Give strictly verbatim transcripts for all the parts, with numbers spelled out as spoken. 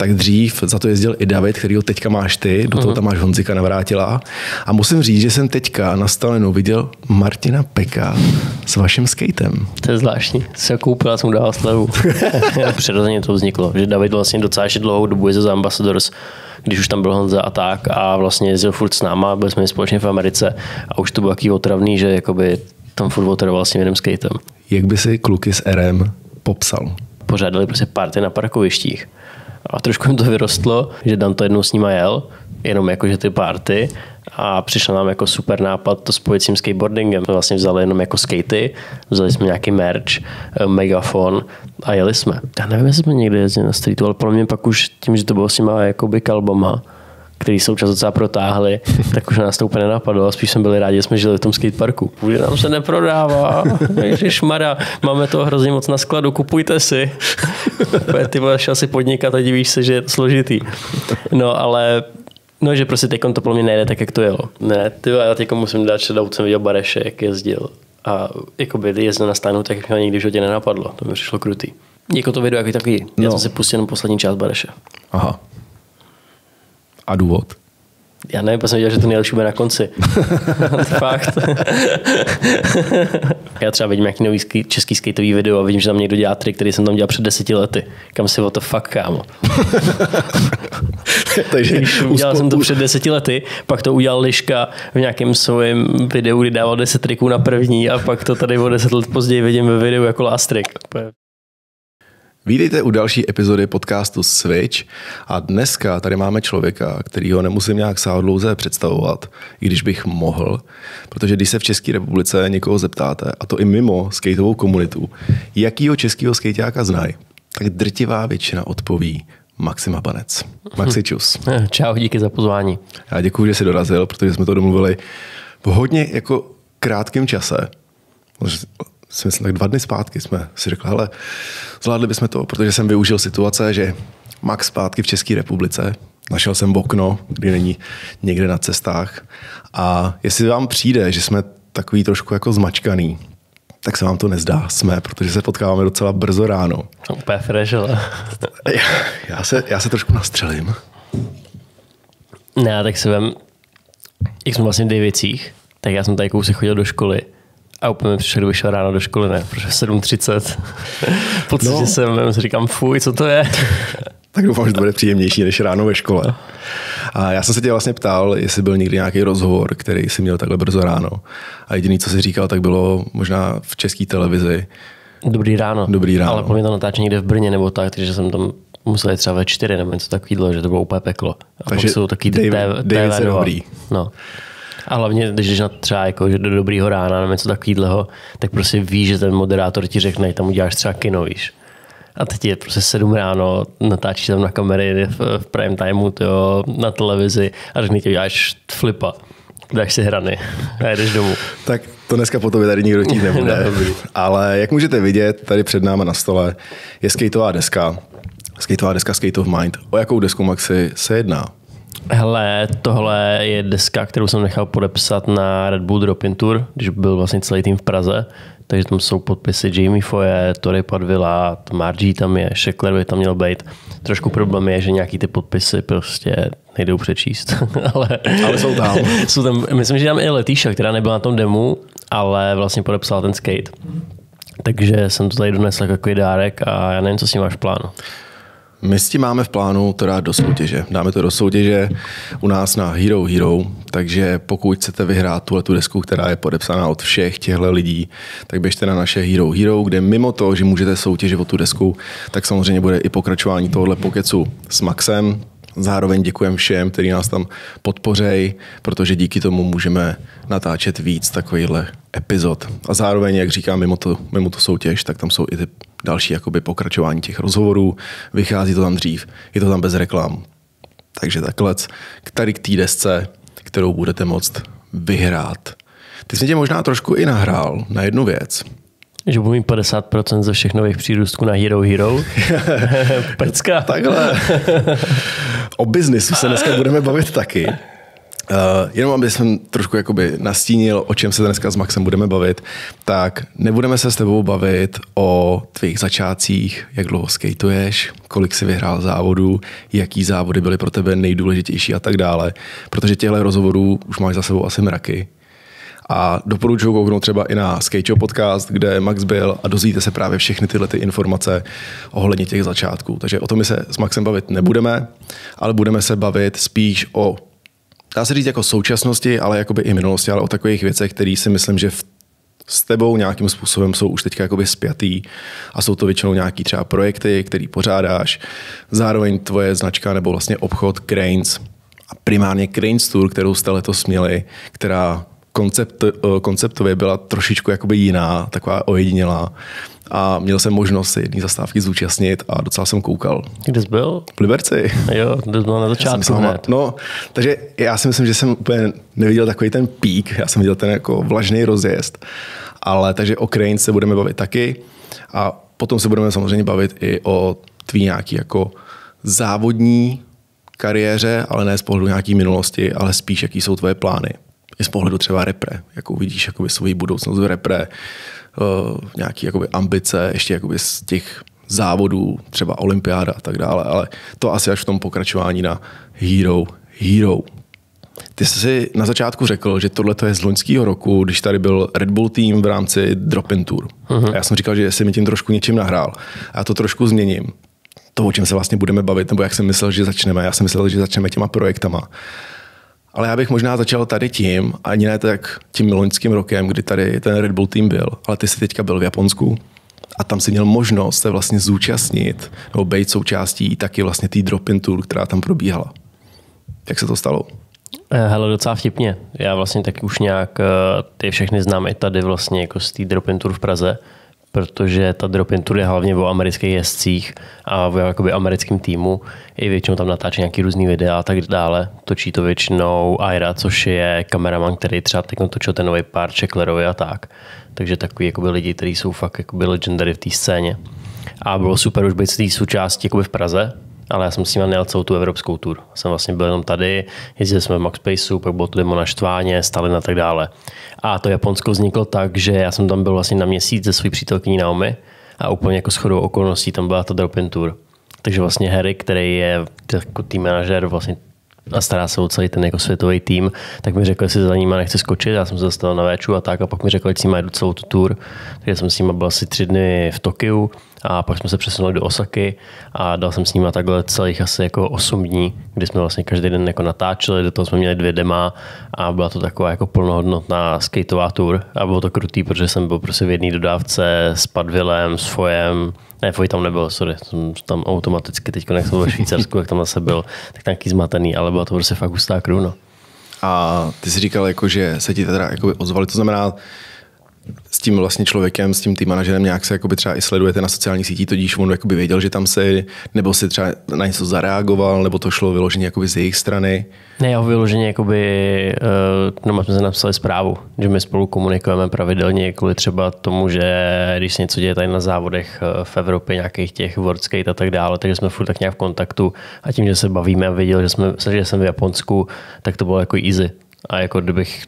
tak dřív za to jezdil i David, kterýho teďka máš ty, do toho tam máš Honzika Navrátila. A musím říct, že jsem teďka na Stalinu viděl Martina Peka s vaším skatem. To je zvláštní. Se koupil, já jsem dával slevu. Přirozeně to vzniklo, že David vlastně docela dlouhou dobu jezdil za Ambassadors, když už tam byl Honza a tak, a vlastně jezdil furt s náma, byli jsme společně v Americe a už to bylo taky otravný, že jakoby tam furt otravoval s tím jedním skatem. Jak by si kluky s R M popsal? Pořádali prostě party na parkovištích. A trošku jim to vyrostlo, že Dan to jednou s nima jel, jenom jakože ty party, a přišel nám jako super nápad to spojit s tím skateboardingem. To vlastně vzali jenom jako skatey, vzali jsme nějaký merch, megafon a jeli jsme. Já nevím, jestli jsme někdy jezdili na streetu, ale pro mě pak už tím, že to bylo s nima jakoby kalbama, který se občas docela protáhli, tak už nás to úplně nenapadlo a spíš jsme byli rádi, že jsme žili v tom skateparku. Už nám se neprodává, ježišmarja, máme to hrozně moc na skladu, kupujte si. Ty budeš asi podnikat a divíš se, že je to složitý. No ale, no že prostě teď to pro mě nejde tak, jak to jelo. Ne, ty já teď musím dát shoutout, jsem viděl Bareše, jak jezdil. A jakoby jezdil na stánu, tak jak mě nikdy v životě nenapadlo. To mi přišlo krutý. Jako to video, jak je takový. Já no. jsem si pustil jenom poslední část Bareše. Aha. A důvod? Já nevím, protože jsem viděl, že to nejlepší bude na konci. Fakt. Já třeba vidím nějaký nový český skateový video a vidím, že tam někdo dělá trik, který jsem tam dělal před deseti lety. Kam si o to fakt, kámo. Takže udělal jsem to před deseti lety, pak to udělal Liška v nějakém svém videu, kdy dával deset triků na první a pak to tady o deset let později vidím ve videu jako last trick. Vítejte u další epizody podcastu Switch a dneska tady máme člověka, kterýho nemusím nějak sáhodlouze představovat, i když bych mohl, protože když se v České republice někoho zeptáte, a to i mimo skateovou komunitu, jakýho českého skejťáka znají, tak drtivá většina odpoví Maxim Habanec. Maxi, čus. Čau, díky za pozvání. Já děkuji, že jsi dorazil, protože jsme to domluvili v hodně jako krátkém čase. Si myslím, tak dva dny zpátky jsme si řekli, hele, zvládli bychom to, protože jsem využil situace, že Max zpátky v České republice, našel jsem okno, kdy není někde na cestách, a jestli vám přijde, že jsme takový trošku jako zmačkaný, tak se vám to nezdá, jsme, protože se potkáváme docela brzo ráno. To úplně fresh, ale... já, se, já se trošku nastřelím. Ne, tak se vem, jak jsme vlastně v Dejvicích, tak já jsem tady kousek chodil do školy. A úplně mi přišel, kdyby šel ráno do školy, ne, protože sedm třicet. Pocit, no. jsem, si říkám, fuj, co to je? Tak doufám, že to bude příjemnější než ráno ve škole. A já jsem se tě vlastně ptal, jestli byl někdy nějaký rozhovor, který jsi měl takhle brzo ráno. A jediný, co jsi říkal, tak bylo možná v České televizi. Dobrý ráno. Dobrý ráno. Ale pro mě to natáčení někde v Brně nebo tak, takže jsem tam musel jít třeba ve čtyři nebo něco takového, že to bylo úplně peklo. A takže David se dobrý. No. A hlavně, když jdeš na třeba jako, že do dobrýho rána nebo něco takového, tak prostě víš, že ten moderátor ti řekne, tam uděláš třeba kino, víš. A teď je prostě sedm ráno, natáčíš tam na kamery v, v prime timeu, tyjo, na televizi a řekne ti, uděláš flipa, dáš si hrany a jedeš domů. Tak to dneska po tobě tady nikdo chtít nebude. Ale jak můžete vidět, tady před náma na stole je skateová deska. Skateová deska Skate of Mind. O jakou desku, Maxi, se jedná? Hele, tohle je deska, kterou jsem nechal podepsat na Red Bull Drop in Tour, když byl vlastně celý tým v Praze. Takže tam jsou podpisy Jaime Foye, Tory Padilla, Margie tam je, Shakler by tam měl být. Trošku problém je, že nějaký ty podpisy prostě nejdou přečíst. ale, ale jsou tam. jsou tam. Myslím, že tam je Letíša, která nebyla na tom demu, ale vlastně podepsala ten skate. Takže jsem to tady donesl jako takový dárek a já nevím, co s ním máš v plánu. My s tím máme v plánu to dát do soutěže. Dáme to do soutěže u nás na Hero Hero, takže pokud chcete vyhrát tuhletu desku, která je podepsaná od všech těchto lidí, tak běžte na naše Hero Hero, kde mimo to, že můžete soutěžit o tu desku, tak samozřejmě bude i pokračování tohohle pokecu s Maxem. Zároveň děkujeme všem, kteří nás tam podpořejí, protože díky tomu můžeme natáčet víc takovýchhle epizod. A zároveň, jak říkám, mimo to, mimo to soutěž, tak tam jsou i ty další jakoby pokračování těch rozhovorů. Vychází to tam dřív, je to tam bez reklam. Takže takhle k tady k té desce, kterou budete moct vyhrát. Ty jsi tě možná trošku i nahrál na jednu věc. Že budu mít padesát procent ze všech nových přírůstků na Hero Hero. Pecka. Takhle. O biznisu se dneska budeme bavit taky. Uh, jenom aby jsem trošku jakoby nastínil, o čem se dneska s Maxem budeme bavit, tak nebudeme se s tebou bavit o tvých začátcích, jak dlouho skateuješ, kolik jsi vyhrál závodů, jaký závody byly pro tebe nejdůležitější a tak dále, protože těchto rozhovorů už máš za sebou asi mraky. A doporučuji kouknout třeba i na Skate podcast, kde Max byl, a dozvíte se právě všechny tyhle ty informace ohledně těch začátků. Takže o tom my se s Maxem bavit nebudeme, ale budeme se bavit spíš o, dá se říct jako současnosti, ale jakoby i minulosti, ale o takových věcech, které si myslím, že v, s tebou nějakým způsobem jsou už teďka jakoby spjatý, a jsou to většinou nějaký třeba projekty, které pořádáš, zároveň tvoje značka nebo vlastně obchod Cranes a primárně Cranes Tour, kterou jste letos měli, která koncept, konceptově byla trošičku jakoby jiná, taková ojedinělá, a měl jsem možnost si jedné zastávky zúčastnit a docela jsem koukal. Kde jsi byl? V Liberci. Jo, kde jsi byl na začátku hned. No, takže já si myslím, že jsem úplně neviděl takový ten pík, já jsem viděl ten jako vlažný rozjezd, ale takže o Cranes se budeme bavit taky a potom se budeme samozřejmě bavit i o tvý nějaký jako závodní kariéře, ale ne z pohledu nějaký minulosti, ale spíš jaký jsou tvoje plány. I z pohledu třeba repre, jak uvidíš jakoby svou budoucnost v repre, Uh, nějaké ambice, ještě jakoby z těch závodů, třeba olympiáda a tak dále, ale to asi až v tom pokračování na Hero Hero. Ty jsi na začátku řekl, že tohle je z loňského roku, když tady byl Red Bull tým v rámci Drop in Tour. Uh-huh. A já jsem říkal, že jsi mi tím trošku něčím nahrál. A já to trošku změním. To, o čem se vlastně budeme bavit, nebo jak jsem myslel, že začneme. Já jsem myslel, že začneme těma projektama. Ale já bych možná začal tady tím, ani ne tak tím loňským rokem, kdy tady ten Red Bull tým byl, ale ty jsi teďka byl v Japonsku a tam jsi měl možnost se vlastně zúčastnit nebo být součástí taky vlastně té drop-in tour, která tam probíhala. Jak se to stalo? Hele, docela vtipně. Já vlastně taky už nějak ty všechny znám i tady vlastně jako z té drop-in tour v Praze, protože ta drop-in tour je hlavně o amerických jezdcích a o jakoby americkém týmu. I většinou tam natáčí nějaký různý videa a tak dále. Točí to většinou Aira, což je kameraman, který třeba teď točil ten nový pár Shaklerovi a tak. Takže takový jakoby lidi, kteří jsou fakt jakoby legendary v té scéně. A bylo super už být z té součástí jakoby v Praze, ale já jsem s nimi nejel celou tu evropskou tour. Jsem vlastně byl jenom tady, jezdili jsme v Max Spaceu, pak bylo to demo na Štváně, Stalin a tak dále. A to Japonsko vzniklo tak, že já jsem tam byl vlastně na měsíc ze své přítelkyní Naomi a úplně jako shodou okolností tam byla ta drop-in tour. Takže vlastně Harry, který je jako tým manažer vlastně a stará se o celý ten jako světový tým, tak mi řekl, jestli za nima nechci skočit, já jsem se dostal na véču a tak, a pak mi řekl, že s nima jedu celou tu tour. Takže jsem s nima byl asi tři dny v Tokiu a pak jsme se přesunuli do Osaky a dal jsem s nima takhle celých asi jako osm dní, kdy jsme vlastně každý den jako natáčeli, do toho jsme měli dvě dema a byla to taková jako plnohodnotná skateová tour a bylo to krutý, protože jsem byl prostě v jedné dodávce s Padvilem, s Foyem, ne, Foy tam nebyl, sorry, jsem tam automaticky teď, jak jsem byl ve Švýcarsku, jak tam zase byl, tak taky zmatený, ale byla to prostě fakt hustá krůna. A ty jsi říkal, jako, že se ti teda jako ozvali, to znamená, s tím vlastně člověkem, s tím tým manažerem nějak se třeba i sledujete na sociálních sítích, tudíž on věděl, že tam jsi, nebo si třeba na něco zareagoval, nebo to šlo vyloženě z jejich strany? Ne, já vyloženě jakoby, no, jsme se napsali zprávu, že my spolu komunikujeme pravidelně kvůli třeba tomu, že když se něco děje tady na závodech v Evropě, nějakých těch World Skate a tak dále, takže jsme furt tak nějak v kontaktu a tím, že se bavíme a věděl, že, jsme, že jsem v Japonsku, tak to bylo jako easy. A jako kdybych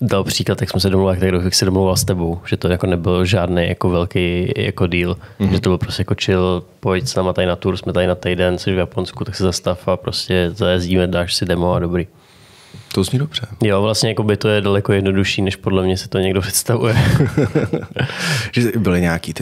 dal příklad, jak jsme se domluvili, tak jak se domluval s tebou, že to jako nebyl žádný jako velký jako deal, mm-hmm. že to byl prostě jako chill, pojď s náma tady na tour, jsme tady na týden, jsi v Japonsku, tak se zastav a prostě zajezdíme, dáš si demo a dobrý. To zní dobře. Jo, vlastně jako by to je daleko jednodušší, než podle mě si to někdo představuje. Že byly nějaké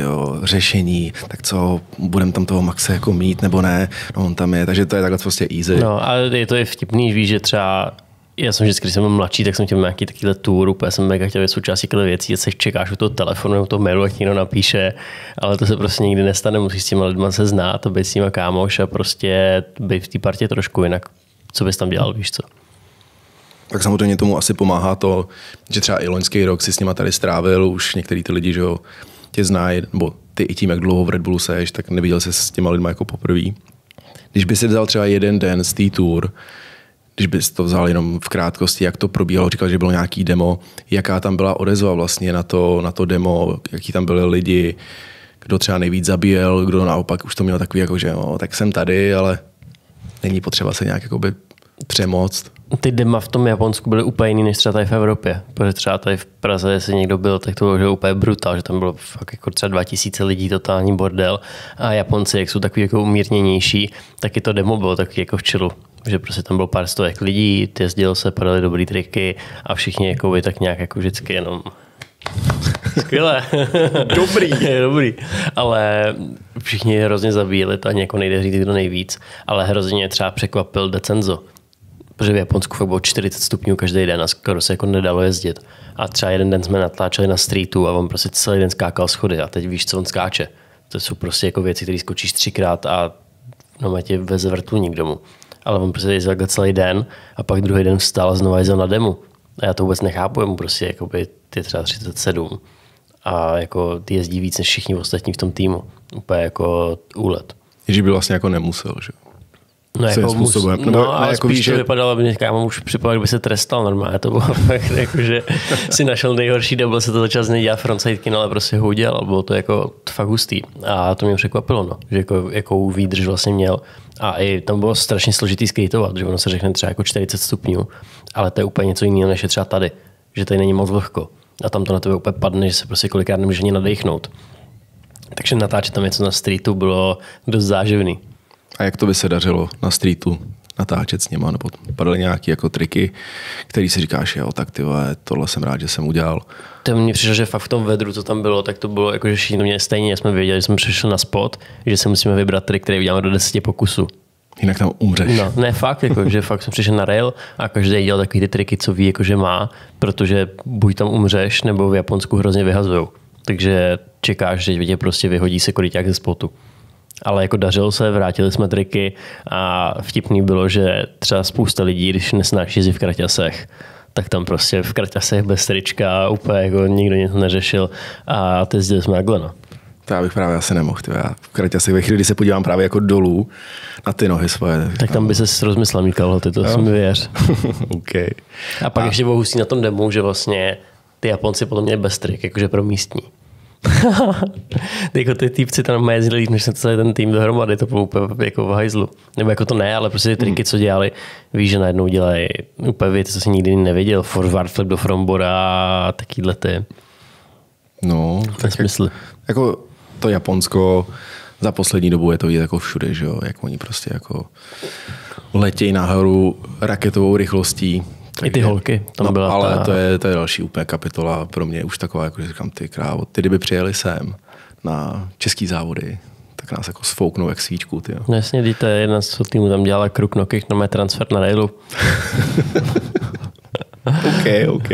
řešení, tak co, budeme tam toho Maxe jako mít nebo ne, no on tam je, takže to je takhle prostě easy. No, ale je to je vtipný, víš, že třeba já jsem vždycky, když jsem byl mladší, tak jsem chtěl nějaký takovýhle tour, úplně jsem mega chtěl být součástí těchto věcí, že se čekáš u toho telefonu, u toho mailu, jak někdo napíše, ale to se prostě nikdy nestane, musíš s těma lidma se znát a být s těma kámoš a prostě být v té partě trošku jinak, co bys tam dělal, víš co. Tak samozřejmě tomu asi pomáhá to, že třeba i loňský rok si s nima tady strávil, už některý ty lidi, že jo, tě znají, nebo ty i tím, jak dlouho v Red Bullu seš, tak neviděl se s těma lidma jako poprvý. Když by si vzal třeba jeden den z té tour, když bys to vzal jenom v krátkosti, jak to probíhalo, říkal, že bylo nějaký demo, jaká tam byla odezva vlastně na to, na to demo, jaký tam byli lidi, kdo třeba nejvíc zabíjel, kdo naopak už to měl takový, jako, že no, tak jsem tady, ale není potřeba se nějak jakoby přemoct. ty dema v tom Japonsku byly úplně jiný než třeba tady v Evropě. Protože třeba tady v Praze, jestli někdo byl, tak to bylo úplně brutál, že tam bylo fakt jako třeba dva tisíce lidí, totální bordel. A Japonci, jak jsou takový jako umírněnější, tak i to demo bylo taky jako v chillu. Že prostě tam bylo pár stovek lidí, jezdilo se, padaly dobrý triky a všichni jako by tak nějak jako vždycky jenom... Skvělé. Dobrý. Dobrý. Ale všichni hrozně zabíjeli, to ani jako nejde říct kdo nejvíc, ale hrozně třeba překvapil Decenzo. Protože v Japonsku bylo čtyřicet stupňů každý den a skoro se jako nedalo jezdit. A třeba jeden den jsme natláčeli na streetu a on prostě celý den skákal schody a teď víš, co on skáče. To jsou prostě jako věci, které skočíš třikrát a no, tě veze vrtulník domů. Ale on prostě jezdil celý den a pak druhý den vstal a znovu jezdil na demu. A já to vůbec nechápu, jemu prostě jakoby, ty třeba třicet sedm a jako, ty jezdí víc než všichni ostatní v tom týmu. Úplně jako úlet. Ježíš by vlastně jako nemusel, že? No, jako způsobem. Mus, no, no ale jako spíš víš, to že... vypadalo, aby mě kámo už připadalo, kdyby se trestal normálně. To bylo fakt jako, že si našel nejhorší double, se to začal nedělat frontside kin, ale prostě ho udělal. Bylo to jako fakt hustý. A to mě překvapilo, no, že jako, jakou výdrž vlastně měl. A i tam bylo strašně složitý skateovat, že ono se řekne třeba jako čtyřicet stupňů, ale to je úplně něco jiného, než je třeba tady. Že tady není moc vlhko. A tam to na tebe úplně padne, že se prostě kolikrát nemůže ani nadechnout. Takže natáčet tam něco na streetu bylo dost záživný. A jak to by se dařilo na streetu natáčet s něma? Nebo padaly nějaké jako triky, které si říkáš, jo, tak ty vole, tohle jsem rád, že jsem udělal. To mně přišlo, že fakt v tom vedru, co tam bylo, tak to bylo jako, že všichni mě stejně jsme věděli, že jsme přišli na spot, že si musíme vybrat trik, který uděláme do deseti pokusů. Jinak tam umřeš. No, ne fakt, jako, že fakt jsem přišel na rail a každý dělal takový ty triky, co ví, jako, že má, protože buď tam umřeš, nebo v Japonsku hrozně vyhazujou. Takže čekáš, že tě prostě vyhodí se koryťák ze spotu. Ale jako dařilo se, vrátili jsme triky a vtipný bylo, že třeba spousta lidí, když nesnáší jezdit v kraťasech, tak tam prostě v kraťasech bez trička úplně jako nikdo něco neřešil a teď jezdili jsme takhle, no. To já bych právě asi nemohl. Já v kraťasech ve chvíli, kdy se podívám právě jako dolů na ty nohy svoje. Tak tam by se rozmyslel, mý kalhoty, to si mi věř. Okay. A pak a... ještě bylo hustý na tom demu, že vlastně ty Japonci potom měli bez trik, jakože pro místní. Jako ty týpci tam jezdili líp, než se celý ten tým dohromady, to bylo úplně jako v hajzlu. Nebo jako to ne, ale prostě ty triky, co dělali, víš, že najednou dělají úplně věci, co jsi nikdy nevěděl, forward flip do frontboarda a takýhle ty. No, tak smysl. Jak, jako to Japonsko za poslední dobu je to vidět jako všude, že jo, jak oni prostě jako letějí nahoru raketovou rychlostí. Tak i ty je, holky tam no, byla. Ale ta... to, je, to je další úplně kapitola pro mě už taková, jako říkám, ty krávo, ty kdyby přijeli sem na český závody, tak nás jako sfouknou jak svíčku. Ty, no jasně, díte, jedna z týmu tam dělala kruk nokých, no mé transfer na railu. OK, OK.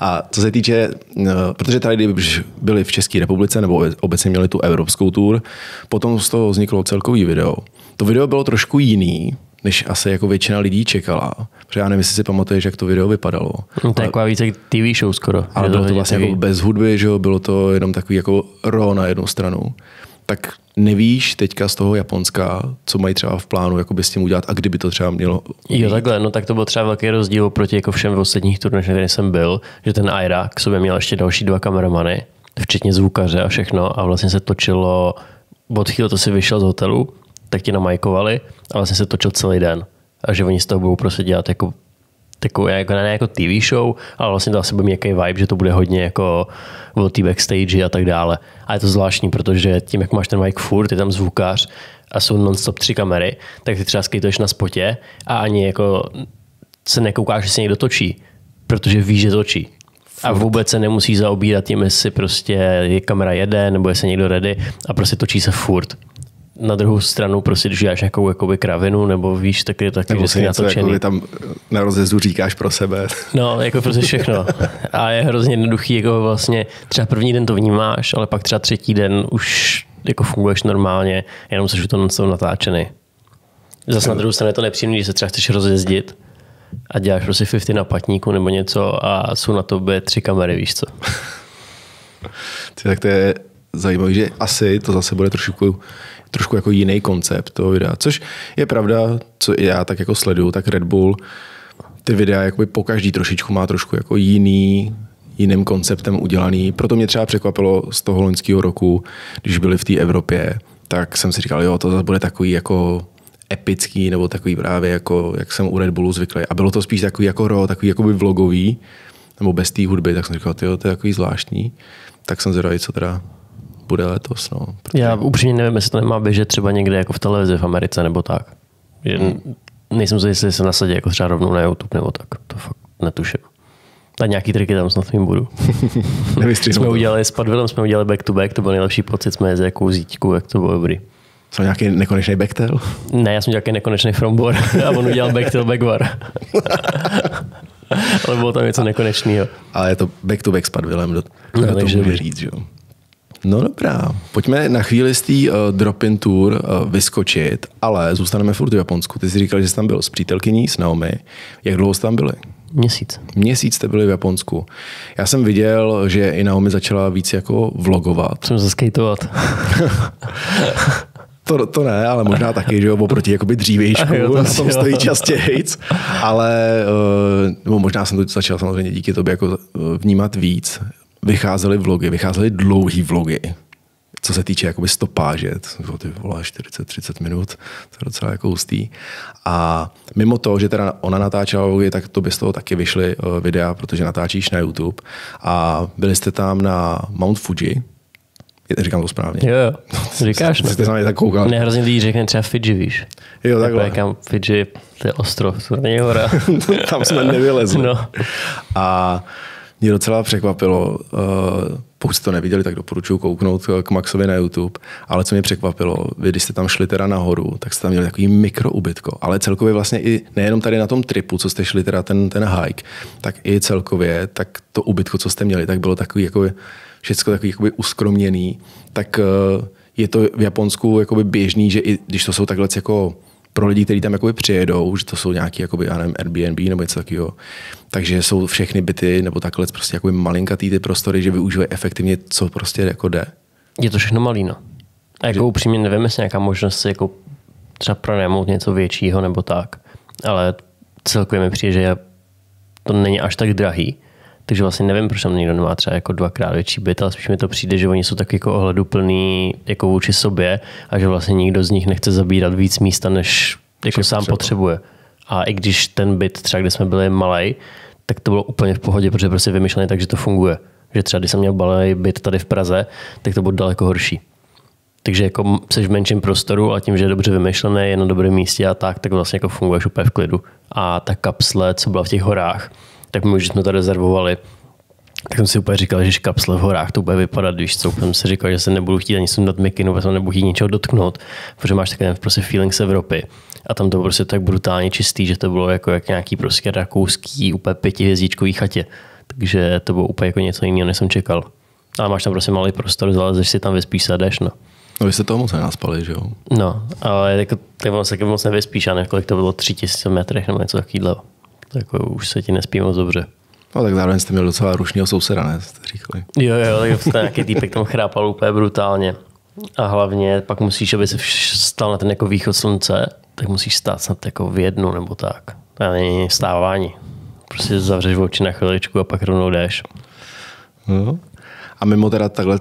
A co se týče, no, protože tady kdyby byli v České republice, nebo obecně měli tu evropskou tour, potom z toho vzniklo celkový video. To video bylo trošku jiný, než asi jako většina lidí čekala. Protože já nevím, jestli si pamatuješ, jak to video vypadalo. No, to je taková více T V show skoro. Ale bylo to vlastně jako bez hudby, že jo? Bylo to jenom takový jako raw na jednu stranu. Tak nevíš teďka z toho Japonska, co mají třeba v plánu jakoby s tím udělat a kdyby to třeba mělo... Jo, takhle, no tak to byl třeba velký rozdíl proti jako všem ostatních turnajích, kde jsem byl, že ten Aira k sobě měl ještě další dva kameramany, včetně zvukaře a všechno a vlastně se točilo, od chvíle to si vyšel z hotelu, tak ti namajkovali a vlastně se točil celý den. A že oni z toho budou prostě dělat jako takovou, jako, ne jako T V show, ale vlastně to asi bude nějaký vibe, že to bude hodně jako o té backstage a tak dále. A je to zvláštní, protože tím, jak máš ten mic furt, je tam zvukař a jsou non-stop tři kamery, tak ty třeba skejtuješ na spotě a ani jako se nekoukáš, že se někdo točí, protože víš, že točí. A vůbec se nemusí zaobírat tím, jestli prostě je kamera jede nebo jestli někdo ready a prostě točí se furt. Na druhou stranu, prostě, když děláš nějakou jakoby kravinu, nebo víš, tak je to taky vždycky natočený. Nebo tam na rozjezu říkáš pro sebe. No, jako prostě všechno. A je hrozně jednoduchý, jako vlastně třeba první den to vnímáš, ale pak třeba třetí den už jako funguješ normálně, jenom seš u toho non-stop natáčený. Zase na druhou stranu je to nepříjemný, že se třeba chceš rozjezdit a děláš prostě padesát na patníku nebo něco a jsou na tobě tři kamery, víš co. Ty, tak to je zajímavé, že asi to zase bude trošku trošku jako jiný koncept toho videa, což je pravda, co já tak jako sleduju, tak Red Bull ty videa jakoby po každý trošičku má trošku jako jiný, jiným konceptem udělaný. Proto mě třeba překvapilo z toho loňského roku, když byli v té Evropě, tak jsem si říkal, jo, to zase bude takový jako epický nebo takový právě jako, jak jsem u Red Bullu zvyklý. A bylo to spíš takový jako ro, takový jakoby vlogový, nebo bez té hudby, tak jsem říkal, tyjo, to je takový zvláštní. Tak jsem zvědavý, co teda bude letos. No. Protože... Já upřímně nevím, jestli to nemá běžet třeba někde jako v televizi v Americe nebo tak. Hmm. Nejsem si, jestli se nasadí jako třeba rovnou na YouTube nebo tak. To fakt netuším. A nějaký triky tam snad jim budu. Jsme udělali s Padvilem, jsme udělali back to back, to byl nejlepší pocit, jsme jezděli jakou zítku, jak to bylo dobrý. Jsem nějaký nekonečný backtail? Ne, já jsem nějaký nekonečný frontboard a on udělal backtail backbar. Ale bylo tam něco nekonečného. Ale je to back to back s Padvilem, do no, to může říct, jo. No dobrá, pojďme na chvíli z té uh, drop in tour uh, vyskočit, ale zůstaneme furt v Japonsku. Ty jsi říkal, že jsi tam byl s přítelkyní, s Naomi. Jak dlouho jste tam byli? Měsíc. Měsíc jste byli v Japonsku. Já jsem viděl, že i Naomi začala víc jako vlogovat. Jsem zaskejtovat. To, to ne, ale možná taky, že jo, oproti jakoby dřívějšku, jo, to na tom stojí častějc, ale nebo možná jsem to začal samozřejmě díky tobě jako vnímat víc. Vycházely vlogy, vycházely dlouhý vlogy, co se týče jakoby stopáže, ty volá čtyřicet třicet minut, to je docela jako hustý. A mimo to, že teda ona natáčela vlogy, tak to by z toho taky vyšly videa, protože natáčíš na YouTube. A byli jste tam na Mount Fuji. Říkám to správně. Jo, říkáš. Jste se na mě tak koukal. Mě hrozně lidí řekne třeba Fidži, víš. Jo, takhle. Tak říkám, Fidži, to je ostrov, to není hora. Tam jsme nevylezli. No. A mě docela překvapilo, pokud jste to neviděli, tak doporučuji kouknout k Maxovi na YouTube, ale co mě překvapilo, vy když jste tam šli teda nahoru, tak jste tam měli takový mikroubytko, ale celkově vlastně i nejenom tady na tom tripu, co jste šli teda ten, ten hike, tak i celkově, tak to ubytko, co jste měli, tak bylo takový jako všechno takový jakoby uskromněný, tak je to v Japonsku jakoby běžný, že i když to jsou takhle jako pro lidi, kteří tam jakoby přijedou, že to jsou nějaký jakoby, já nevím, Airbnb nebo něco takového, takže jsou všechny byty nebo takhle prostě jakoby malinkatý ty prostory, že využívají efektivně, co prostě jako jde. Je to všechno malý, no. A jako že... upřímně nevím, jestli nějaká možnost si jako třeba pronajmout něco většího nebo tak, ale celkově mi přijde, že to není až tak drahý. Takže vlastně nevím, proč tam někdo nemá třeba jako dvakrát větší byt, ale spíš mi to přijde, že oni jsou tak jako ohleduplný jako vůči sobě a že vlastně nikdo z nich nechce zabírat víc místa, než jako sám potřeba. potřebuje. A i když ten byt třeba, kde jsme byli, malej, tak to bylo úplně v pohodě, protože prostě vymyšlený tak, že to funguje. Že třeba když jsem měl malej byt tady v Praze, tak to bylo daleko horší. Takže jako seš v menším prostoru, ale tím, že je dobře vymyšlené, je na dobrém místě a tak, tak vlastně jako funguješ úplně v klidu. A ta kapsle, co byla v těch horách, tak my už jsme to rezervovali, tak jsem si úplně říkal, že kapsle v horách to bude vypadat, víš co, jsem si říkal, že se nebudu chtít ani sundat mikinu, protože nebudu chtít ničeho dotknout, protože máš takový prostě feeling z Evropy a tam to prostě tak brutálně čistý, že to bylo jako jak nějaký prostě rakouský úplně pětihvězdičkový chatě, takže to bylo úplně jako něco jiného, než jsem čekal. Ale máš tam prostě malý prostor, zalezeš si tam, vyspíš se a jdeš, no. No vy jste toho moc nenaspali, že jo? No, ale jako, tak on se moc nevyspíš, ne, kolik to bylo tři tisíce metrech nebo něco takového. Tak už se ti nespí moc dobře. No tak zároveň jste měl docela rušného souseda, ne? Jste říkali. Jo, jo, tak jste nějaký týpek tam chrápal úplně brutálně. A hlavně pak musíš, aby se stal na ten jako východ slunce, tak musíš stát snad jako v jednu nebo tak. A není vstávání. Prostě zavřeš oči na chviličku a pak rovnou jdeš. No. A mimo teda takhle,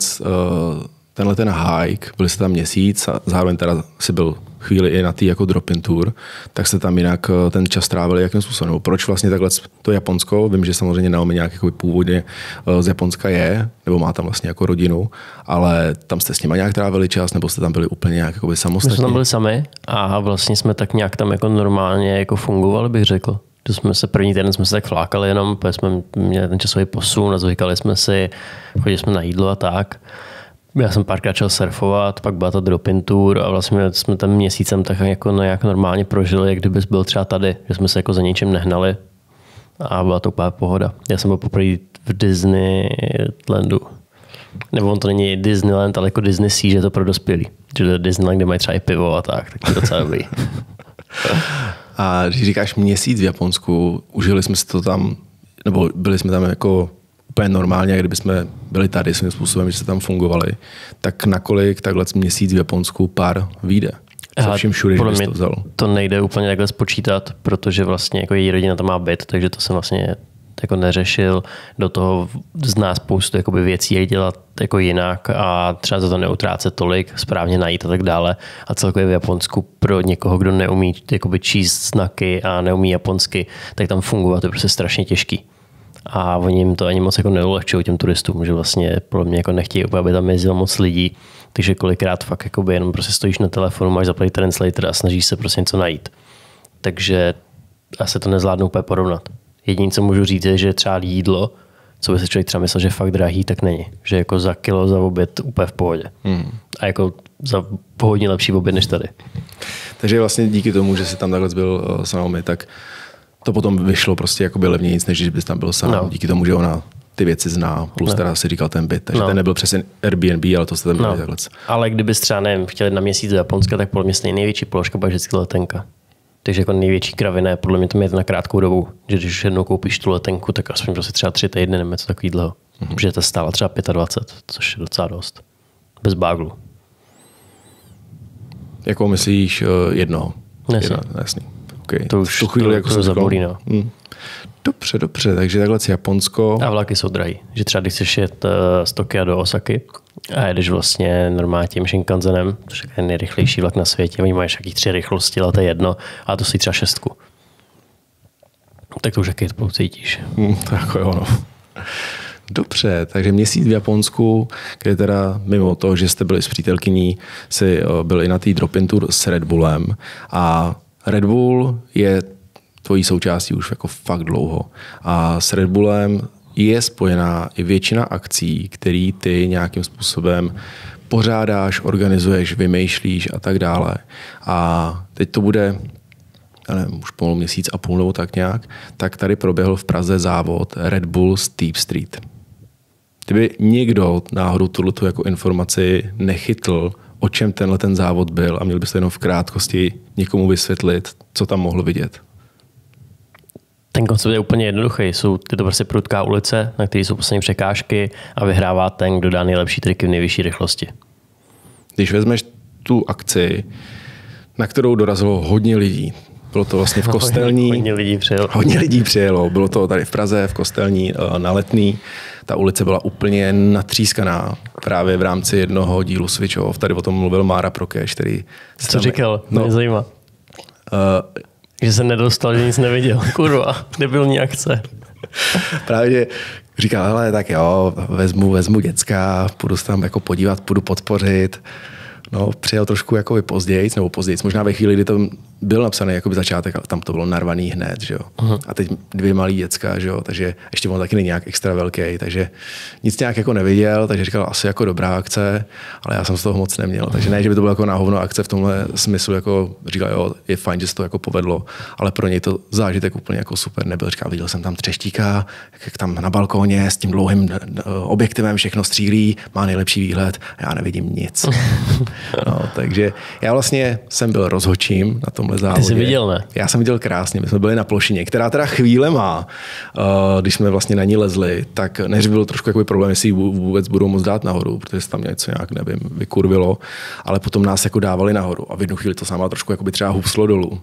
tenhle ten hike, byli jste tam měsíc a zároveň teda si byl chvíli i na tý jako drop-in tour, tak se tam jinak ten čas trávili jakým způsobem. Proč vlastně takhle to Japonsko? Vím, že samozřejmě Naomi nějak jako původně z Japonska je, nebo má tam vlastně jako rodinu, ale tam jste s nima nějak trávili čas, nebo jste tam byli úplně nějak jako samostatní? My jsme tam byli sami a vlastně jsme tak nějak tam jako normálně jako fungovali, bych řekl. To jsme se první týden jsme se tak flákali jenom, protože jsme měli ten časový posun a zvykali jsme si, chodili jsme na jídlo a tak. Já jsem párkrát šel surfovat, pak byla ta drop-in tour a vlastně jsme tam měsícem tak jako nějak normálně prožili, jak kdyby byl třeba tady, že jsme se jako za ničím nehnali a byla to úplná pohoda. Já jsem byl poprvé v Disneylandu. Nebo on to není Disneyland, ale jako DisneySea, že je to pro dospělí. Že to je Disneyland, kde mají třeba i pivo a tak, tak to je docela dobrý. A když říkáš měsíc v Japonsku, užili jsme si to tam, nebo byli jsme tam jako úplně normálně, jak kdyby jsme byli tady svým způsobem, že se tam fungovali, tak nakolik takhle měsíc v Japonsku pár vyjde? Se vším všude, že jsi to vzal. To nejde úplně takhle spočítat, protože vlastně jako její rodina tam má byt, takže to jsem vlastně jako neřešil, do toho zná spoustu jakoby věcí, jak dělat jako jinak a třeba za to neutrácet tolik, správně najít a tak dále. A celkově v Japonsku pro někoho, kdo neumí jakoby číst znaky a neumí japonsky, tak tam fungovat je prostě strašně těžký. A oni jim to ani moc jako neulehčují těm turistům, že vlastně podle mě jako nechtějí, aby tam jezdilo moc lidí, takže kolikrát fakt jakoby jenom prostě stojíš na telefonu, máš zaplatit translator a snažíš se prostě něco najít. Takže asi to nezvládnou úplně porovnat. Jediné, co můžu říct, je, že třeba jídlo, co by se člověk třeba myslel, že je fakt drahý, tak není. Že jako za kilo, za oběd úplně v pohodě. Hmm. A jako za pohodně lepší oběd než tady. Takže vlastně díky tomu, že jsi tam takhle byl s Naomi, tak to potom vyšlo prostě jakoby levněji, než když bys tam byl sám. No. Díky tomu, že ona ty věci zná, plus no. Teda si říkal ten byt. Takže no. Ten nebyl přesně Airbnb, ale to jste tam byli no. Ale kdybys třeba, nevím, chtěli na měsíc do Japonska, tak podle mě největší položka byla vždycky letenka. Takže jako největší kravina je podle mě to mít na krátkou dobu, že když jednou koupíš tu letenku, tak aspoň prostě třeba tři týdny nebo něco takového. Mm-hmm. Protože ta stála třeba dvacet pět, což je docela dost. Bez báglu. Jakou myslíš jednoho? Jasný. Jasný. Okay. To už tu chvíli, to, jako to zabolí. No. Mm. Dobře, dobře, takže takhle si Japonsko. A vlaky jsou drahý. Že třeba když chceš jet z Tokia do Osaky a jedeš vlastně normálně tím Shinkansenem, což je nejrychlejší vlak na světě, oni mají jakých tři rychlosti, ale to je jedno, a to si třeba šestku. Tak to už jaký to cítíš. Mm, tak jo, no. Dobře, takže měsíc v Japonsku, kde teda mimo toho, že jste byli s přítelkyní, si byli na té drop-in tour s Red Bullem a Red Bull je tvojí součástí už jako fakt dlouho. A s Red Bullem je spojená i většina akcí, které ty nějakým způsobem pořádáš, organizuješ, vymýšlíš a tak dále. A teď to bude, já nevím, už pomalu měsíc a půl nebo tak nějak, tak tady proběhl v Praze závod Red Bull Steep Street. Kdyby někdo náhodou tuto jako informaci nechytl, o čem tenhle ten závod byl a měl byste jenom v krátkosti někomu vysvětlit, co tam mohl vidět. Ten koncept je úplně jednoduchý. Jsou to prostě prudká ulice, na které jsou poslední překážky a vyhrává ten, kdo dá nejlepší triky v nejvyšší rychlosti. Když vezmeš tu akci, na kterou dorazilo hodně lidí, bylo to vlastně v Kostelní. Hodně lidí přijelo. Hodně lidí přijelo. Bylo to tady v Praze, v Kostelní, na Letný. Ta ulice byla úplně natřískaná. Právě v rámci jednoho dílu Switchov. Tady o tom mluvil Mára Prokeš, který... Co tam... říkal? No, mě zajímá. Uh, Že jsem nedostal, že nic neviděl. Kurva, debilní akce. Právě říkal, hele, tak jo, vezmu, vezmu děcka, půjdu se tam jako podívat, půjdu podpořit. No, přijel trošku jako pozdějc, nebo pozdějc, možná ve chvíli, kdy tam byl napsaný jakoby začátek, ale tam to bylo narvaný hned, že jo. Uh-huh. A teď dvě malí děcka, že jo, takže ještě on taky není nějak extra velký, takže nic nějak jako neviděl, takže říkal asi jako dobrá akce, ale já jsem z toho moc neměl. Uh-huh. Takže ne, že by to byla jako náhovno akce v tomhle smyslu, jako říkal, jo, je fajn, že se to jako povedlo, ale pro něj to zážitek úplně jako super nebyl. Říkal, viděl jsem tam třeštíka, jak tam na balkóně s tím dlouhým objektivem všechno střílí, má nejlepší výhled, a já nevidím nic. Uh-huh. No, takže já vlastně jsem byl rozhodčím na tomhle závodě. Ty jsi viděl, ne? Já jsem viděl krásně, my jsme byli na plošině, která teda chvíle má, když jsme vlastně na ní lezli, tak než byl trošku jakoby problém, jestli vůbec budou moc dát nahoru, protože se tam něco nějak, nevím, vykurvilo, ale potom nás jako dávali nahoru a v jednu chvíli to sama trošku jakoby třeba huslo dolů.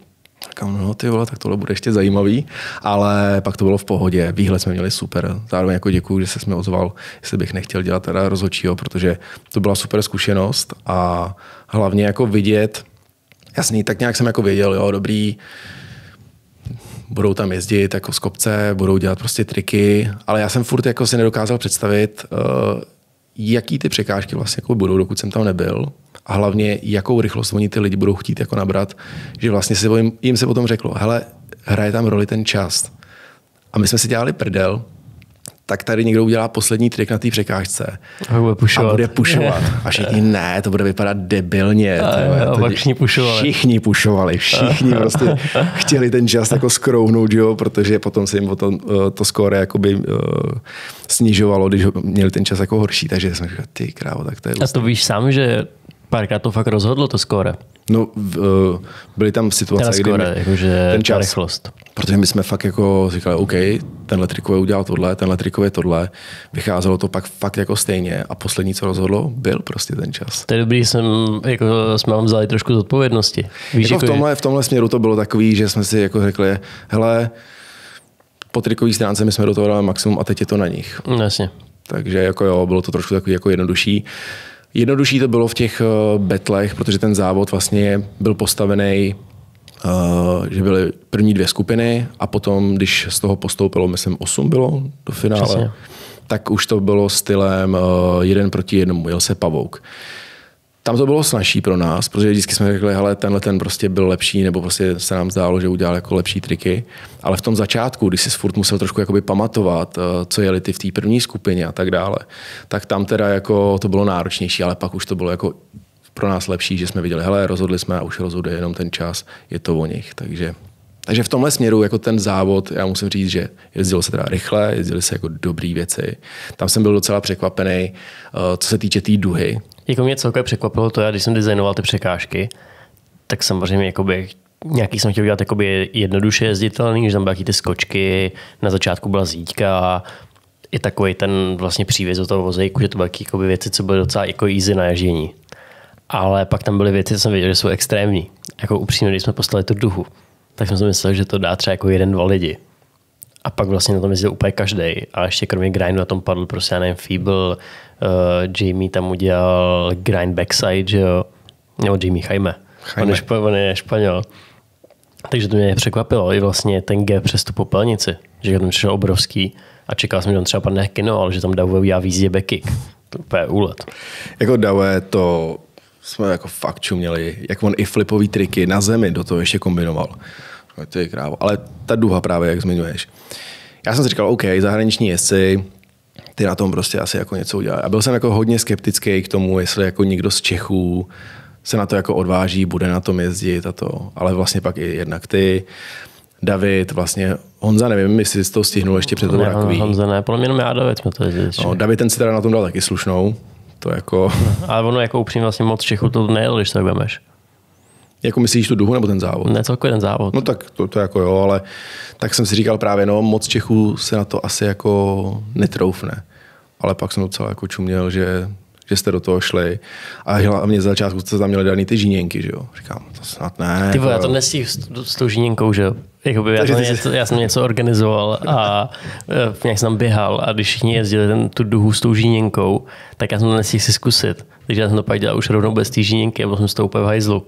Říkám, no ty vole, tak tohle bude ještě zajímavý, ale pak to bylo v pohodě, výhled jsme měli super. Zároveň jako děkuju, že se jsme ozval, jestli bych nechtěl dělat teda rozhodčího, protože to byla super zkušenost a hlavně jako vidět, jasný, tak nějak jsem jako věděl, jo, dobrý, budou tam jezdit jako z kopce, budou dělat prostě triky, ale já jsem furt jako si nedokázal představit, jaký ty překážky vlastně jako budou, dokud jsem tam nebyl. A hlavně, jakou rychlost oni ty lidi budou chtít jako nabrat, že vlastně se jim, jim se potom řeklo, hele, hraje tam roli ten čas. A my jsme si dělali prdel, tak tady někdo udělá poslední trik na té překážce a bude pušovat. A, bude pušovat. a všichni, ne, to bude vypadat debilně. A, je, a všichni pušovali. Všichni pušovali, všichni prostě chtěli ten čas jako skrouhnout, jo, protože potom se jim potom, uh, to skóre jakoby, uh, snižovalo, když měli ten čas jako horší. Takže jsem říkal, ty krávo, tak to je... A to víš sám, že... Párkrát to fakt rozhodlo to skóre. No, byly tam situace, skóre, kdy jakože ten čas, rychlost. Protože my jsme fakt jako říkali, OK, tenhle trikový udělal tohle, tenhle trikový tohle. Vycházelo to pak fakt jako stejně a poslední, co rozhodlo, byl prostě ten čas. To je dobrý, jsem, jako, jsme vám vzali trošku zodpovědnosti. Víš, jako jako v, tomhle, v tomhle směru to bylo takový, že jsme si jako řekli, hele, po trikové stránce my jsme do toho dali maximum a teď je to na nich. Jasně. Takže jako jo, bylo to trošku takový jako jednodušší. Jednodušší to bylo v těch uh, betlech, protože ten závod vlastně byl postavený, uh, že byly první dvě skupiny a potom, když z toho postoupilo, myslím, osm bylo do finále, přesně, tak už to bylo stylem uh, jeden proti jednomu, jel se pavouk. Tam to bylo snažší pro nás, protože vždycky jsme řekli, hele, tenhle ten prostě byl lepší, nebo prostě se nám zdálo, že udělal jako lepší triky. Ale v tom začátku, když jsi furt musel trošku jakoby pamatovat, co jeli ty v té první skupině a tak dále, tak tam teda jako to bylo náročnější, ale pak už to bylo jako pro nás lepší, že jsme viděli, hele, rozhodli jsme a už rozhoduje jenom ten čas, je to o nich. Takže, takže v tomhle směru jako ten závod, já musím říct, že jezdilo se teda rychle, jezdili se jako dobrý věci. Tam jsem byl docela překvapený, co se týče té tý duhy. Jako mě celkově překvapilo to, já když jsem designoval ty překážky, tak samozřejmě jakoby, nějaký jsem chtěl udělat jakoby jednoduše jezditelný, že tam byly ty skočky, na začátku byla zídka, i takový ten vlastně přívěz do toho vozejku, že to byly jakoby věci, co byly docela jako easy na ježdění. Ale pak tam byly věci, co jsem věděl, že jsou extrémní. Jako upřímně, když jsme poslali tu duhu, tak jsem si myslel, že to dá třeba jako jeden, dva lidi. A pak vlastně na tom jezdil úplně každý. A ještě kromě grindu na tom padl prostě, já nevím, Feeble, uh, Jaime tam udělal grind backside, že jo? Nebo Jaime, Jaime. On je, špa, on je Španěl. Takže to mě překvapilo. I vlastně ten gap přes tu popelnici, že tam přišel obrovský a čekal jsem, že tam třeba padne kino, ale že tam Davé udělá výzdě backkick. To je úplně úlet. Jako Davé to jsme jako fakt čuměli, jak on i flipový triky na zemi do toho ještě kombinoval. To je krávo. Ale ta duha právě, jak zmiňuješ. Já jsem si říkal, OK, zahraniční jezdci, ty na tom prostě asi jako něco udělají. A byl jsem jako hodně skeptický k tomu, jestli jako někdo z Čechů se na to jako odváží, bude na tom jezdit a to. Ale vlastně pak i jednak ty, David, vlastně Honza, nevím, jestli jsi to stihnul ještě před toho takový. Honza ne, podle mě jenom já David jsme to jezdili. No, David ten si teda na tom dal taky slušnou. To jako... Ale ono jako upřímně vlastně moc Čechů to nejel, když to vemeš. Jako myslíš tu duhu nebo ten závod? Ne, celkově ten závod. No tak to, to jako jo, ale tak jsem si říkal právě, no moc Čechů se na to asi jako netroufne. Ale pak jsem docela jako čuměl, že, že jste do toho šli. A hlavně za začátku jste tam měli daný ty žíněnky, že jo? Říkám, to snad ne. Ty vole, já to nestíh s, s tou žíněnkou, že jo? Jakoby já, něco, jsi... já jsem něco organizoval a nějak jsem tam běhal a když všichni jezdili ten, tu duhu s tou žíněnkou, tak já jsem to nestíh si zkusit. Takže já jsem to pak dělal už rovnou bez té žíněnky a byl jsem z toho úplně v hajzlu.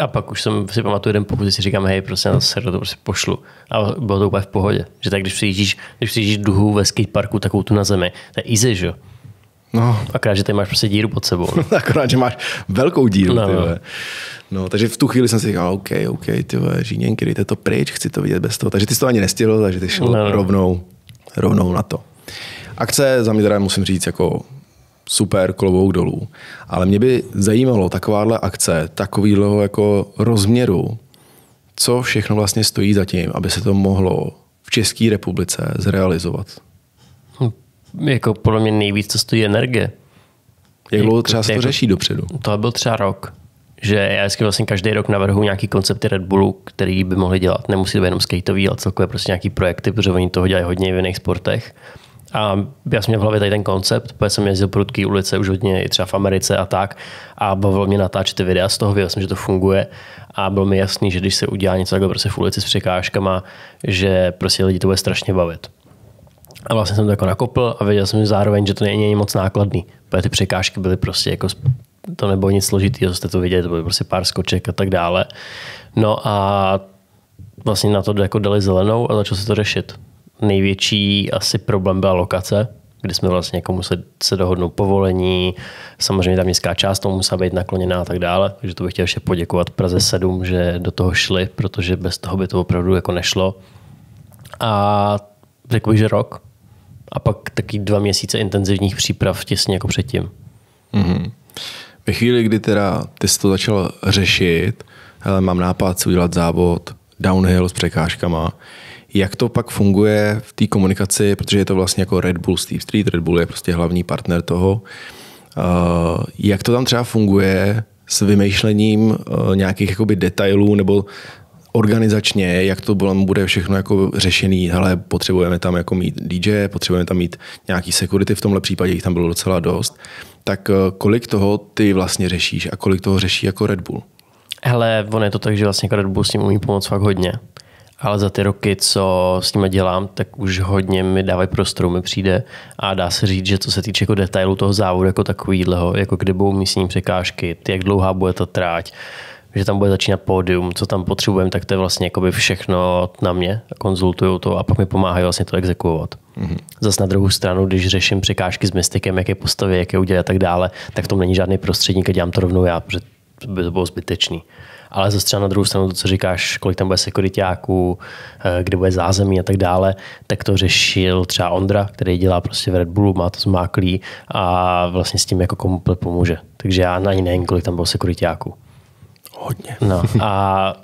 A pak už jsem si pamatuju jeden pokus, si říkám, hej, prostě na sero, to prostě pošlu. A bylo to úplně v pohodě. Že tak, když přijíždíš, když přijíždíš duhu ve skateparku, takovou tu na zemi, to je easy, že? No. Akorát, že tady máš prostě díru pod sebou. No, akorát, že máš velkou díru, no. Tyve. No, takže v tu chvíli jsem si říkal, OK, OK, tyve, žíněnky, dejte to pryč, chci to vidět bez toho. Takže ty jsi to ani nestihl, takže ty šel no. rovnou, rovnou na to. Akce za mě teda musím říct, jako... super, klobouk dolů. Ale mě by zajímalo takováhle akce, takovýhleho jako rozměru, co všechno vlastně stojí za tím, aby se to mohlo v České republice zrealizovat. Hm, jako podle mě nejvíc, co stojí energie. Jak dlouho třeba se to řeší dopředu? To byl třeba rok. Že já vždycky vlastně každý rok navrhuji nějaký koncepty Red Bullu, který by mohli dělat. Nemusí to být jenom skateový, ale celkově prostě nějaký projekty, protože oni toho dělají hodně v jiných sportech. A já jsem měl v hlavě tady ten koncept, protože jsem jezdil prudký ulice už hodně i třeba v Americe a tak a bavilo mě natáčet ty videa z toho, věděl jsem, že to funguje a bylo mi jasný, že když se udělá něco takhle prostě v ulici s překážkama, že prostě lidi to bude strašně bavit. A vlastně jsem to jako nakopl a věděl jsem zároveň, že to není moc nákladný, protože ty překážky byly prostě jako, to nebylo nic složitého, jste to viděli, to bylo prostě pár skoček a tak dále. No a vlastně na to jako dali zelenou a začalo se to řešit. Největší asi problém byla lokace, kdy jsme vlastně jako museli se dohodnout povolení, samozřejmě ta městská část tomu musela být nakloněná a tak dále, takže to bych chtěl ještě poděkovat Praze sedm, že do toho šli, protože bez toho by to opravdu jako nešlo. A řekl bych, že rok a pak taky dva měsíce intenzivních příprav těsně jako předtím. Mm-hmm. Ve chvíli, kdy teda ty jsi to začal řešit, hele, mám nápad si udělat závod downhill s překážkama. Jak to pak funguje v té komunikaci, protože je to vlastně jako Red Bull Steep Street, Red Bull je prostě hlavní partner toho. Jak to tam třeba funguje s vymýšlením nějakých jakoby detailů nebo organizačně, jak to bude všechno jako řešený, hele, potřebujeme tam jako mít D J, potřebujeme tam mít nějaký security, v tomhle případě jich tam bylo docela dost, tak kolik toho ty vlastně řešíš a kolik toho řeší jako Red Bull? Hele, ono je to tak, že vlastně Red Bull s tím umí pomoct fakt hodně. ale za ty roky, co s nimi dělám, tak už hodně mi dávají prostoru, mi přijde a dá se říct, že co se týče jako detailu toho závodu jako takovýhleho, jako kde budou místní překážky, jak dlouhá bude ta tráť, že tam bude začínat pódium, co tam potřebujeme, tak to je vlastně jakoby všechno na mě, konzultuju to a pak mi pomáhají vlastně to exekuovat. Mm-hmm. Zas na druhou stranu, když řeším překážky s mystikem, jaké postavy, jaké udělat a tak dále, tak v tom není žádný prostředník a dělám to rovnou já, protože by to bylo zbytečný. Ale zase třeba na druhou stranu to, co říkáš, kolik tam bude sekuritáků, kde bude zázemí a tak dále, tak to řešil třeba Ondra, který dělá prostě v Red Bullu, má to zmáklý a vlastně s tím jako komu pomůže. Takže já ani nevím, kolik tam bylo sekuritáků. Hodně. No, a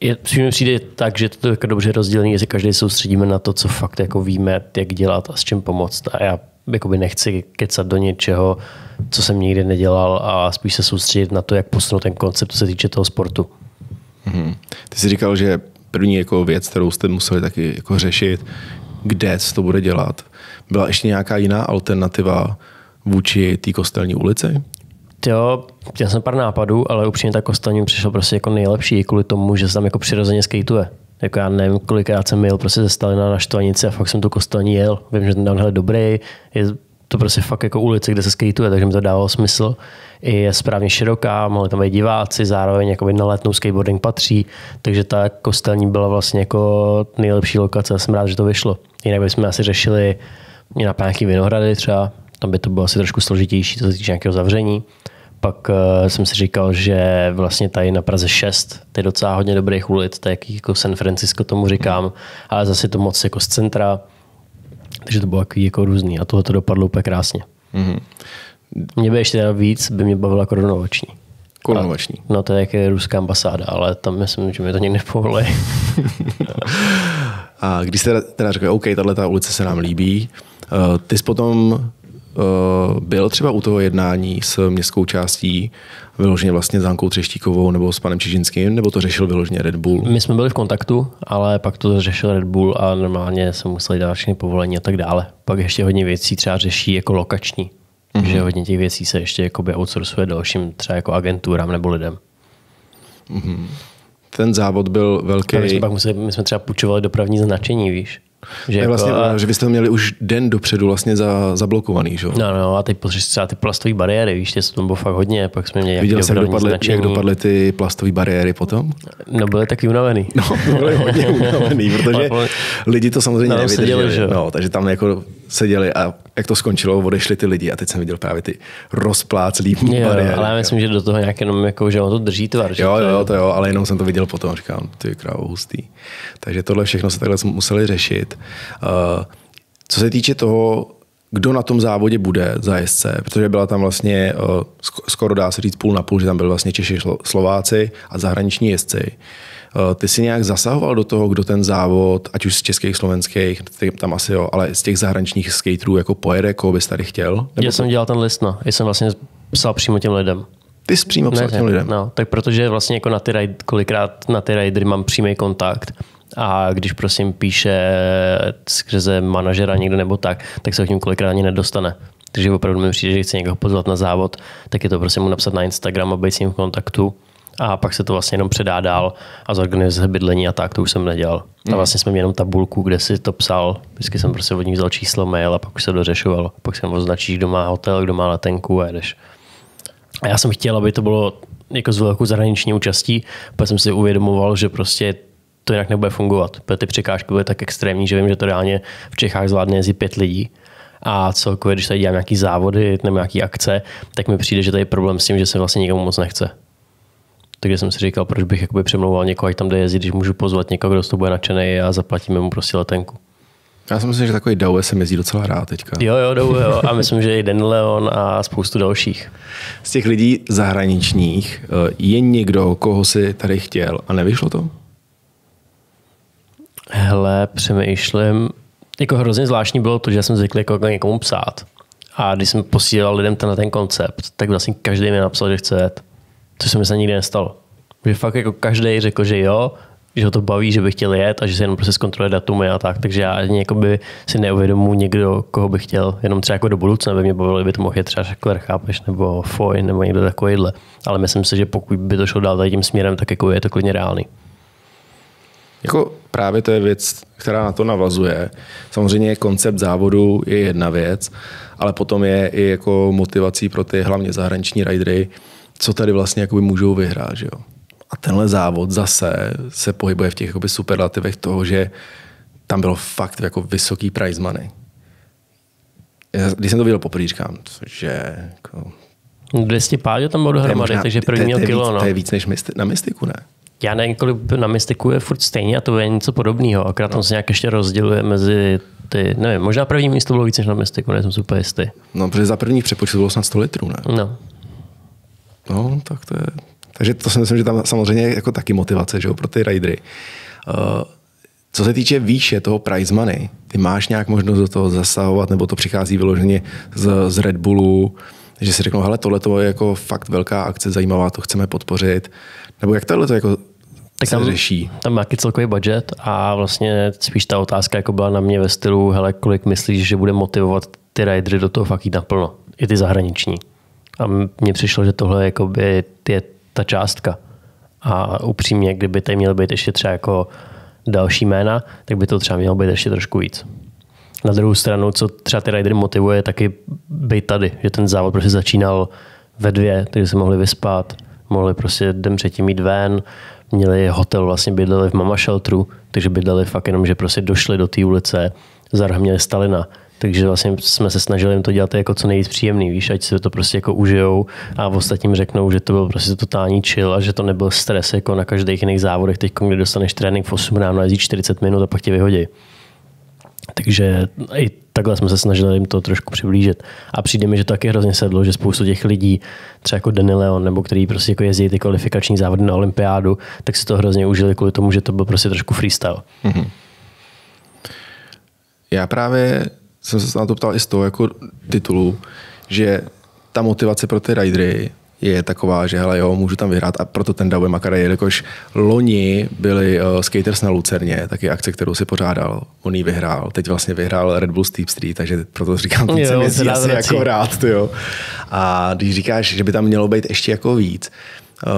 je, přijde tak, že to je dobře rozdělený, jestli každý soustředíme na to, co fakt jako víme, jak dělat a s čím pomoct. A já jakoby nechci kecat do něčeho, co jsem nikdy nedělal a spíš se soustředit na to, jak posunout ten koncept, co se týče toho sportu. Hmm. Ty jsi říkal, že první jako věc, kterou jste museli taky jako řešit, kde se to bude dělat. Byla ještě nějaká jiná alternativa vůči té Kostelní ulici? Jo, já jsem pár nápadů, ale upřímně ta Kostelní mi přišla prostě jako nejlepší kvůli tomu, že se tam jako přirozeně skateuje. Jako já nevím, kolikrát jsem jel prostě ze Stalina na Štvanici a fakt jsem tu Kostelní jel. Vím, že ten downhill je dobrý, je to prostě fakt jako ulice, kde se skateuje, takže mi to dávalo smysl. I je správně široká, mohli tam být diváci, zároveň jako na Letnou skateboarding patří, takže ta Kostelní byla vlastně jako nejlepší lokace a jsem rád, že to vyšlo. Jinak bychom asi řešili nějaký Vinohrady třeba, tam by to bylo asi trošku složitější, co se týče nějakého zavření. Pak uh, jsem si říkal, že vlastně tady na Praze šest, to je docela hodně dobrých ulic, to je jako San Francisco tomu říkám, ale zase to moc jako z centra, takže to bylo jako, jako různý a tohle to dopadlo úplně krásně. Mm-hmm. Mě by ještě víc, by mě bavila korunovační. Korunovační. A, no to je jako ruská ambasáda, ale tam myslím, že mi to někde povolí. A když jste teda řekli, OK, tato ulice se nám líbí, uh, ty jsi potom byl třeba u toho jednání s městskou částí, vyloženě vlastně s Hankou Třeštíkovou nebo s panem Čižinským, nebo to řešil vyloženě Red Bull? My jsme byli v kontaktu, ale pak to řešil Red Bull a normálně se museli dát všechny povolení a tak dále. Pak ještě hodně věcí třeba řeší jako lokační, mm-hmm. že hodně těch věcí se ještě jakoby outsourcuje dalším třeba jako agenturám nebo lidem. Mm-hmm. Ten závod byl velký. My jsme, pak museli, my jsme třeba půjčovali dopravní značení, víš? Že, jako, vlastně, a... že byste to měli už den dopředu vlastně za, zablokovaný, že? No, no, a teď potřeš třeba ty plastové bariéry, víš, to bylo fakt hodně, pak jsme měli viděl jsem, jak dopadly, jak dopadly ty plastové bariéry potom? No, byly taky unavený. No, byly hodně unavený, protože lidi to samozřejmě no, nevydrželi. No, takže tam jako seděli a jak to skončilo, odešli ty lidi a teď jsem viděl právě ty rozpláclý bariéry. Ale já myslím, že do toho nějak jenom jako, že on to drží tvar. Jo, jo, to jo, ale jenom jsem to viděl potom, říkám, ty krávo, hustý. Takže tohle všechno se takhle museli řešit. Uh, co se týče toho, kdo na tom závodě bude za jezdce, protože byla tam vlastně, uh, skoro dá se říct půl na půl, že tam byli vlastně Češi, Slováci a zahraniční jezdci. Uh, ty jsi nějak zasahoval do toho, kdo ten závod, ať už z českých, slovenských, tam asi jo, ale z těch zahraničních skaterů jako pojede, koho bys tady chtěl? Nebo já jsem dělal ten list, no. Já jsem vlastně psal přímo těm lidem. Ty jsi přímo psal ne, těm lidem? No, tak protože vlastně jako na ty ride, kolikrát na ty ridery mám přímý kontakt. A když prosím píše skrze manažera někdo nebo tak, tak se k němu kolikrát ani nedostane. Takže opravdu mi přijde, že chce někoho pozvat na závod, tak je to prostě mu napsat na Instagram a být s ním v kontaktu. A pak se to vlastně jenom předá dál a zorganizuje bydlení a tak, to už jsem nedělal. A vlastně jsme měli jenom tabulku, kde si to psal. Vždycky jsem prostě od nich vzal číslo, mail a pak už se dořešovalo. Pak jsem označíš, kdo má hotel, kdo má letenku a jedeš. A já jsem chtěl, aby to bylo jako s velkou zahraniční účastí, protože jsem si uvědomoval, že prostě to jinak nebude fungovat, protože ty překážky byly tak extrémní, že vím, že to reálně v Čechách zvládne jezdí pět lidí a celkově, když tady dělám nějaký závody nebo nějaký akce, tak mi přijde, že tady je problém s tím, že se vlastně nikomu moc nechce. Takže jsem si říkal, proč bych jakoby přemlouval někoho, ať tam jde jezdit, když můžu pozvat někoho, kdo z toho bude nadšený a zaplatíme mu prostě letenku. Já si myslím, že takový Davé jsem jezdí docela rád teďka. Jo, jo, Davé, jo. A myslím, že i Den Leon a spoustu dalších. Z těch lidí zahraničních je někdo, koho si tady chtěl a nevyšlo to? Hele, přemýšlím, jako hrozně zvláštní bylo to, že jsem zvyklý jako někomu psát. A když jsem posílal lidem ten, ten koncept, tak vlastně každý mi napsal, že chce jet. Což se mi se nikdy nestalo. Že fakt jako každý řekl, že jo, že ho to baví, že by chtěl jet a že se jenom prostě zkontroluje datumy a tak. Takže já jakoby si neuvědomuji někdo, koho bych chtěl. Jenom třeba jako do budoucna by mě bavilo, kdyby to mohl jet třeba Shakler, chápeš, nebo Foy, nebo někdo takovýhle. Ale myslím si, že pokud by to šlo dál tady tím směrem, tak jako je to klidně reálný. Jako právě to je věc, která na to navazuje. Samozřejmě koncept závodu je jedna věc, ale potom je i jako motivací pro ty hlavně zahraniční ridery, co tady vlastně jakoby můžou vyhrát. Že jo? A tenhle závod zase se pohybuje v těch jakoby superlativech toho, že tam bylo fakt jako vysoký prize money. Když jsem to viděl poprvé, říkám, že... Jako... dvě stě pádů tam bylo dohromady, takže první měl kilo. Víc, no. To je víc než mysti na mystiku, ne? Já nevím, kolik na mystiku je furt stejně a to je něco podobného. Akorát no. Tam se nějak ještě rozděluje mezi ty, nevím, možná první místo bylo víc než na mystiku, nejsem super jistý. No, protože za první přepočet bylo snad sto litrů, ne? No. No, tak to je... Takže to si myslím, že tam samozřejmě je jako taky motivace, že jo, pro ty ridery. Uh, Co se týče výše toho prize money, ty máš nějak možnost do toho zasahovat, nebo to přichází vyloženě z, z Red Bullu, že si řeknou, hele, tohle je jako fakt velká akce, zajímavá, to chceme podpořit. Nebo jak tohle to jako tak se tam řeší? Tam má nějaký celkový budget a vlastně spíš ta otázka jako byla na mě ve stylu, hele, kolik myslíš, že bude motivovat ty ridery do toho fakt jít naplno, i ty zahraniční. A mně přišlo, že tohle jakoby je ta částka. A upřímně, kdyby tady měl být ještě třeba jako další jména, tak by to třeba mělo být ještě trošku víc. Na druhou stranu, co třeba ty ridery motivuje, taky být tady, že ten závod prostě začínal ve dvě, takže se mohli vyspat, mohli prostě den předtím jít ven, měli hotel, vlastně bydleli v mama shelteru, takže bydleli fakt jenom, že prostě došli do té ulice, zároveň měli Stalina, takže vlastně jsme se snažili jim to dělat jako co nejvíc příjemný, víš, ať si to prostě jako užijou a ostatním řeknou, že to byl prostě totální chill a že to nebyl stres jako na každých jiných závodech, teď když dostaneš trénink v osm ráno, jezdíš čtyřicet minut a pak tě vyhodí. Takže i takhle jsme se snažili jim to trošku přiblížit. A přijde mi, že to taky hrozně sedlo, že spoustu těch lidí, třeba jako Danny Leon, nebo který prostě jako jezdí ty kvalifikační závody na olympiádu, tak si to hrozně užili kvůli tomu, že to byl prostě trošku freestyle. Mm-hmm. Já právě jsem se na to ptal i z toho jako titulu, že ta motivace pro ty ridery je taková, že hele, jo, můžu tam vyhrát a proto ten Davé Makara, jelikož loni byli uh, skaters na Lucerně, taky akce, kterou si pořádal, on ji vyhrál, teď vlastně vyhrál Red Bull Steep Street, takže proto říkám, ten se měsí asi jako rád, to jo. A když říkáš, že by tam mělo být ještě jako víc, uh,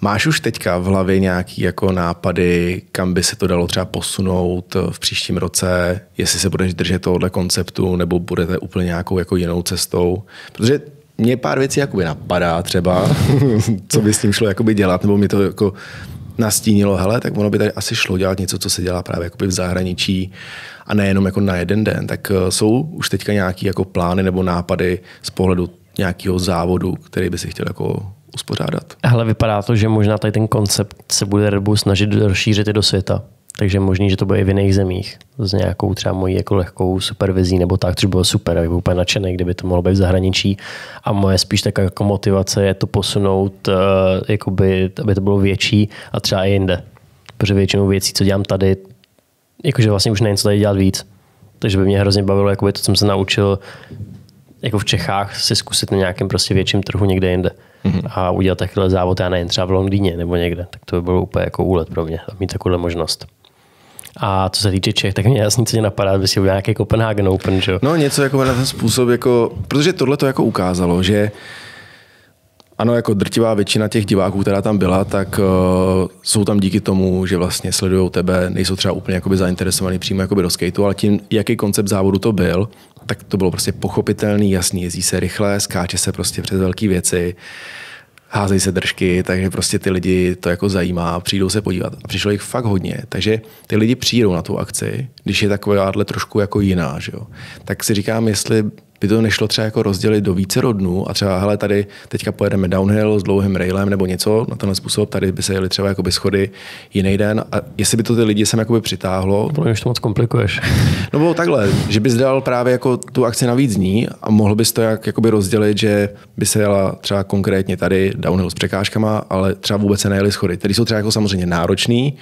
máš už teďka v hlavě nějaký jako nápady, kam by se to dalo třeba posunout v příštím roce, jestli se budeš držet tohohle konceptu, nebo budete úplně nějakou jako jinou cestou, protože mě pár věcí jakoby napadá třeba, co by s tím šlo jakoby dělat, nebo mi to jako nastínilo, hele, tak ono by tady asi šlo dělat něco, co se dělá právě jakoby v zahraničí a nejenom jako na jeden den. Tak jsou už teďka nějaké jako plány nebo nápady z pohledu nějakého závodu, který by si chtěl jako uspořádat? Hele, vypadá to, že možná tady ten koncept se bude Red Bull snažit rozšířit i do světa. Takže je možný, že to bude i v jiných zemích. S nějakou třeba mojí jako lehkou supervizí nebo tak, což bylo super, jak byl úplně nadšený, kdyby to mohlo být v zahraničí. A moje spíš taková jako motivace je to posunout, uh, jakoby, aby to bylo větší a třeba i jinde. Protože většinou věcí, co dělám tady, jakože vlastně už nevím, co tady dělat víc. Takže by mě hrozně bavilo jakoby to, co jsem se naučil jako v Čechách, si zkusit na nějakém prostě větším trhu někde jinde. Mm-hmm. A udělat takovýhle závod, já nevím, třeba v Londýně nebo někde. Tak to by bylo úplně jako úlet pro mě, mít takovou možnost. A co se týče Čech, tak mě jasně nic nenapadá, by si byl nějaký Copenhagen Open, že? No něco jako na ten způsob, jako, protože tohle to jako ukázalo, že ano, jako drtivá většina těch diváků, která tam byla, tak uh, jsou tam díky tomu, že vlastně sledujou tebe, nejsou třeba úplně jakoby zainteresovaný přímo jakoby do skateu, ale tím, jaký koncept závodu to byl, tak to bylo prostě pochopitelný, jasný, jezdí se rychle, skáče se prostě přes velké věci, házejí se držky, takže prostě ty lidi to jako zajímá, přijdou se podívat. A přišlo jich fakt hodně, takže ty lidi přijdou na tu akci, když je takováhle trošku jako jiná, že jo. Tak si říkám, jestli by to nešlo třeba jako rozdělit do vícero dnů a třeba hele, tady teďka pojedeme downhill s dlouhým railem nebo něco na tenhle způsob, tady by se jeli třeba jakoby schody jiný den a jestli by to ty lidi sem jakoby přitáhlo. Protože už to moc komplikuješ. No bylo takhle, že bys dal právě jako tu akci na víc dní a mohl bys to jak, jakoby rozdělit, že by se jela třeba konkrétně tady downhill s překážkama, ale třeba vůbec se nejeli schody, které jsou třeba jako samozřejmě náročný,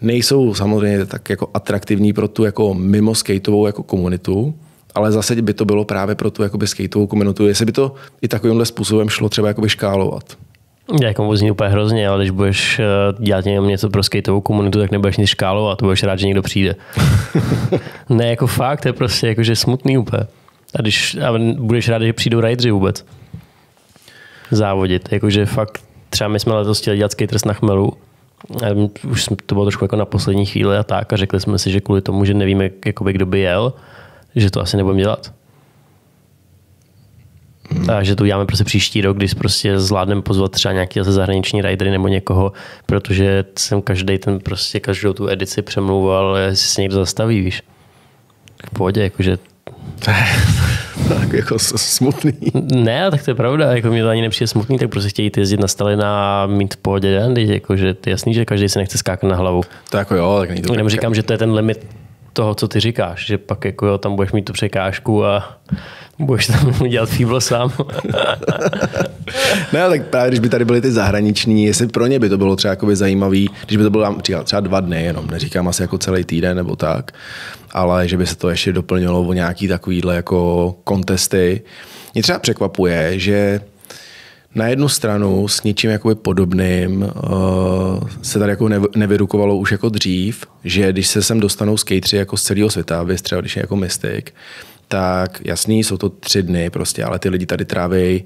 nejsou samozřejmě tak jako atraktivní pro tu jako mimo skateovou jako komunitu. Ale zase by to bylo právě pro tu jakoby skateovou komunitu, jestli by to i takovýmhle způsobem šlo třeba jakoby škálovat. Já jako vůbec úplně hrozně, ale když budeš dělat něco pro skateovou komunitu, tak nebudeš nic škálovat, budeš rád, že někdo přijde. Ne, jako fakt, to je prostě jako, že smutný úplně. A, když, a budeš rád, že přijdou rideři vůbec závodit. Jakože fakt, třeba my jsme letos chtěli dělat skaters na chmelu už to bylo trošku jako na poslední chvíli a tak a řekli jsme si, že kvůli tomu, že nevíme, jakoby, kdo by jel, že to asi nebudeme dělat. Hmm. A že to uděláme prostě příští rok, když prostě zvládneme pozvat třeba nějaký zase zahraniční ridery nebo někoho, protože jsem každý ten prostě každou tu edici přemlouval, jestli se někdo zastaví, víš. V pohodě, jakože... Tak jako smutný. Ne, tak to je pravda, jako mě to ani nepřijde smutný, tak prostě chtějí jezdit na Stalina a mít v pohodě den, jakože je jasný, že každý si nechce skákat na hlavu. To jako jo, tak není to... Jenom říkám, že to je ten limit toho, co ty říkáš, že pak jako jo, tam budeš mít tu překážku a budeš tam dělat fíbl sám. No tak právě, když by tady byly ty zahraniční, jestli pro ně by to bylo třeba zajímavý, když by to bylo třeba dva dny jenom, neříkám asi jako celý týden nebo tak, ale že by se to ještě doplnilo o nějaký takovýhle jako kontesty. Mě třeba překvapuje, že na jednu stranu s něčím jakoby podobným se tady jako nevyrukovalo už jako dřív, že když se sem dostanou skateři jako z celého světa, vy třeba když je jako Mystic, tak jasný, jsou to tři dny prostě, ale ty lidi tady tráví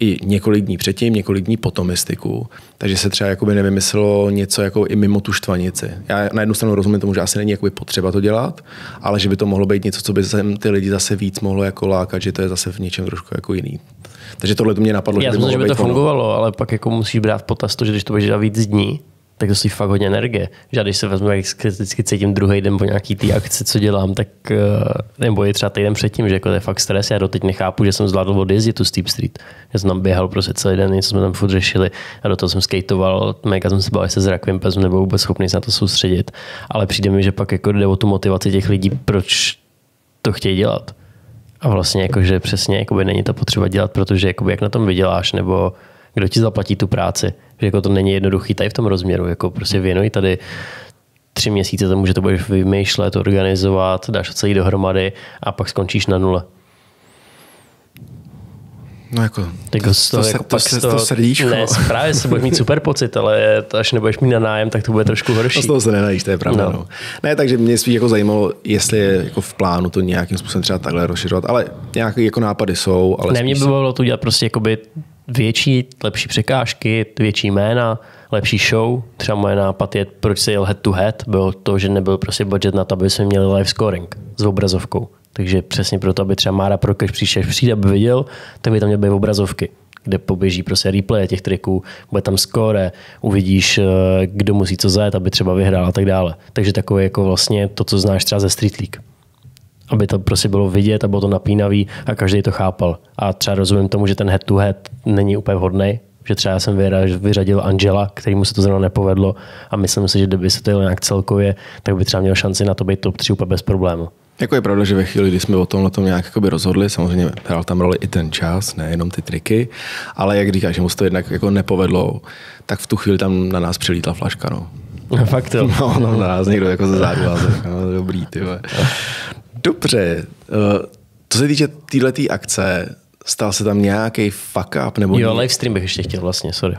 i několik dní předtím, několik dní potom Mystiku. Takže se třeba jakoby nevymyslelo něco jako i mimo tu Štvanici. Já na jednu stranu rozumím tomu, že asi není jakoby potřeba to dělat, ale že by to mohlo být něco, co by sem ty lidi zase víc mohlo jako lákat, že to je zase v něčem trošku jako jiný. Takže tohle to mě napadlo. Já že, myslím, že by to fungovalo, ono. Ale pak jako musíš brát v potaz to, že když to budeš dělat víc dní, tak to stojí fakt hodně energie. Že když se vezmu, jak vždycky cítím druhý den po nějaký té akci, co dělám, tak nebo je třeba týden předtím, že jako to je fakt stres. Já doteď nechápu, že jsem zvládl odjezdit tu Steep Street. Já jsem tam běhal prostě celý den, něco jsme tam furt řešili a do toho jsem skateoval, mega jsem se bál, se zrakovým pezem nebo vůbec schopný se na to soustředit. Ale přijde mi, že pak jako jde o tu motivaci těch lidí, proč to chtějí dělat. A vlastně jakože přesně jakoby není to potřeba dělat, protože jakoby jak na tom vyděláš nebo kdo ti zaplatí tu práci. Že jako to není jednoduchý tady v tom rozměru. Jako prostě věnuj tady tři měsíce tomu, že to budeš vymýšlet, organizovat, dáš celý dohromady a pak skončíš na nule. No jako, to, to, to, jako to, se, to, to srdíčko. Ne, právě se budeš mít super pocit, ale až nebudeš mít na nájem, tak to bude trošku horší. To z toho se nenajíš, to je pravda. No. No. Ne, takže mě spíš jako zajímalo, jestli je jako v plánu to nějakým způsobem třeba takhle rozšiřovat, ale nějaké jako nápady jsou. Ale ne, mě by bylo to udělat prostě jakoby větší, lepší překážky, větší jména, lepší show. Třeba moje nápad je, proč se jel head to head, bylo to, že nebyl prostě budget na to, aby jsme měli live scoring s obrazovkou. Takže přesně proto, aby třeba Mára Prokeš příště přijde, aby viděl, tak by tam měly být obrazovky, kde poběží prostě replay těch triků, bude tam skóre, uvidíš, kdo musí co zajet, aby třeba vyhrál a tak dále. Takže takové jako vlastně to, co znáš třeba ze Street League. Aby to prostě bylo vidět a bylo to napínavý a každý to chápal. A třeba rozumím tomu, že ten head to head není úplně vhodný, že třeba já jsem vyřadil Angela, kterýmu se to zrovna nepovedlo a myslím si, že kdyby se to jel nějak celkově, tak by třeba měl šanci na to být top tři úplně bez problému. Jako je pravda, že ve chvíli, kdy jsme o tomhle tom nějak jakoby rozhodli, samozřejmě hrál tam roli i ten čas, nejenom ty triky, ale jak říkáš, že mu se to jednak jako nepovedlo, tak v tu chvíli tam na nás přilítla flaška. No, no fakt jo. No, no, na nás někdo jako ze zádu no, dobrý, ty. Dobře, co se týče této akce, stal se tam nějaký fuck up? Nebo jo, livestream bych ještě chtěl vlastně, sorry.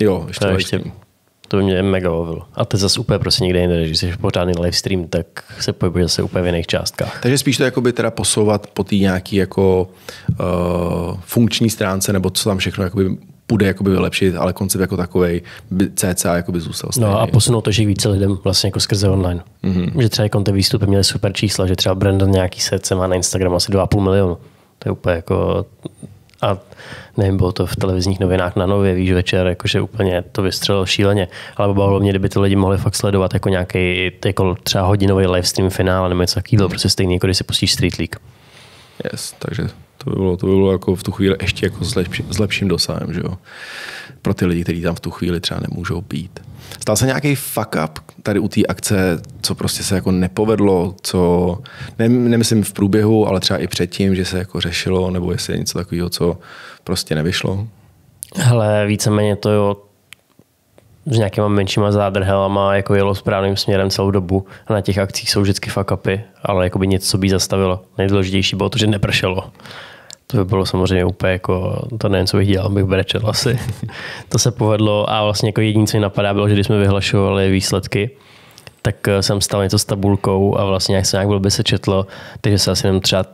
Jo, ještě livestream. To by mě mega bavilo. A to je zase úplně prostě někde jinde, když jsi pořádný livestream, tak se pohybuje zase úplně v jiných částkách. Takže spíš to jakoby teda posouvat po té nějaké jako, uh, funkční stránce, nebo co tam všechno jakoby bude jakoby vylepšit, ale koncept jako takovej by cca jakoby zůstal stejný. No a posunou to, že více lidem vlastně jako skrze online. Mm-hmm. Že třeba jako ty výstupy měly super čísla, že třeba Brandon nějaký srdce má na Instagramu asi dva a půl milionu. To je úplně jako... A nevím, bylo to v televizních novinách na Nově, víš, večer, jakože úplně to vystřelilo šíleně. Ale bavilo mě, kdyby ty lidi mohli fakt sledovat jako nějaký jako třeba hodinový livestream finále nebo něco takového, prostě stejný, jako když si pustíš Street League. Yes, takže to by bylo, to by bylo jako v tu chvíli ještě jako s, lepši, s lepším dosahem, že jo. Pro ty lidi, kteří tam v tu chvíli třeba nemůžou být. Stal se nějaký fuck up tady u té akce, co prostě se jako nepovedlo, co ne, nemyslím v průběhu, ale třeba i předtím, že se jako řešilo, nebo jestli je něco takového, co prostě nevyšlo? Hele, víceméně to jo, s nějakýma menšíma zádrhelama jako jelo správným směrem celou dobu a na těch akcích jsou vždycky fuck upy, ale jako by něco by zastavilo. Nejdůležitější bylo to, že nepršelo. To by bylo samozřejmě úplně jako, to nevím, co bych dělal, bych brečel asi. To se povedlo a vlastně jako jediné, co mi napadá, bylo, že když jsme vyhlašovali výsledky, tak jsem stal něco s tabulkou a vlastně nějak se nějak blbě se četlo, takže se asi jenom třeba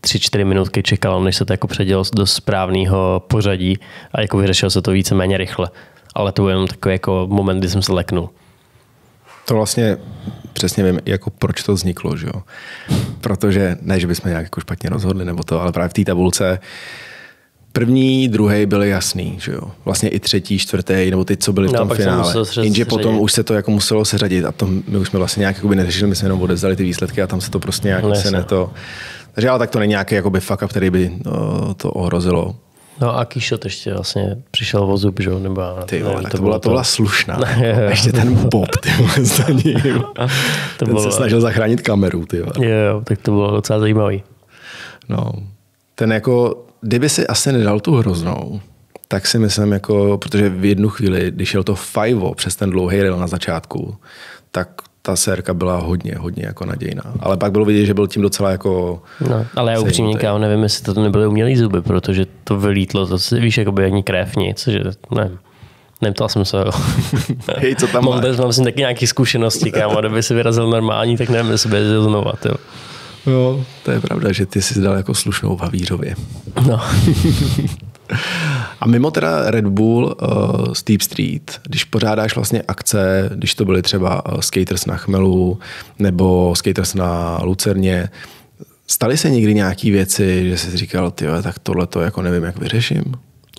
tři, čtyři minutky čekalo, než se to jako předělo do správného pořadí a jako vyřešilo se to víceméně rychle. Ale to byl jenom takový jako moment, kdy jsem se leknul. To vlastně přesně vím, jako proč to vzniklo, že jo? Protože ne, že bychom nějak jako špatně rozhodli nebo to, ale právě v té tabulce první, druhý byly jasný, že jo? Vlastně i třetí, čtvrtý, nebo ty, co byli v tom no, finále. Jenže potom už se to jako muselo seřadit a to my už jsme vlastně nějak jako by neřešili, my jsme jenom odevzdali ty výsledky a tam se to prostě nějak ne, se ne to... Takže ale tak to není nějaký jakoby fuck up, který by no, to ohrozilo. No a Kýšot ještě vlastně přišel o zub, že jo? Nebo, ty vole, nevím, to, to byla, to byla slušná. Ne, ještě ten Bob, ty vole, za ním. Ten bylo... se snažil zachránit kameru, ty vole. Jo, tak to bylo docela zajímavý. No, ten jako, kdyby si asi nedal tu hroznou, tak si myslím jako, protože v jednu chvíli, když jel to fajvo přes ten dlouhý rail na začátku, tak ta sérka byla hodně, hodně jako nadějná. Ale pak bylo vidět, že byl tím docela jako... No, ale já upřímně, kámo, nevím, jestli to nebyly umělý zuby, protože to vylítlo, to si, víš, jakoby ani krev, nic, že ne. Neptal jsem se, jo. Hej, co tam mám? Mám, mám si taky nějaký zkušenosti, kámo, kdyby si vyrazil normální, tak nevím, jestli by jezdil znova, jo. Jo, to je pravda, že ty jsi dal jako slušnou v Havířově. No. A mimo teda Red Bull uh, Steep Street, když pořádáš vlastně akce, když to byly třeba skaters na Chmelu nebo skaters na Lucerně, staly se někdy nějaký věci, že jsi říkal, tyjo, tak tohle to jako nevím, jak vyřeším?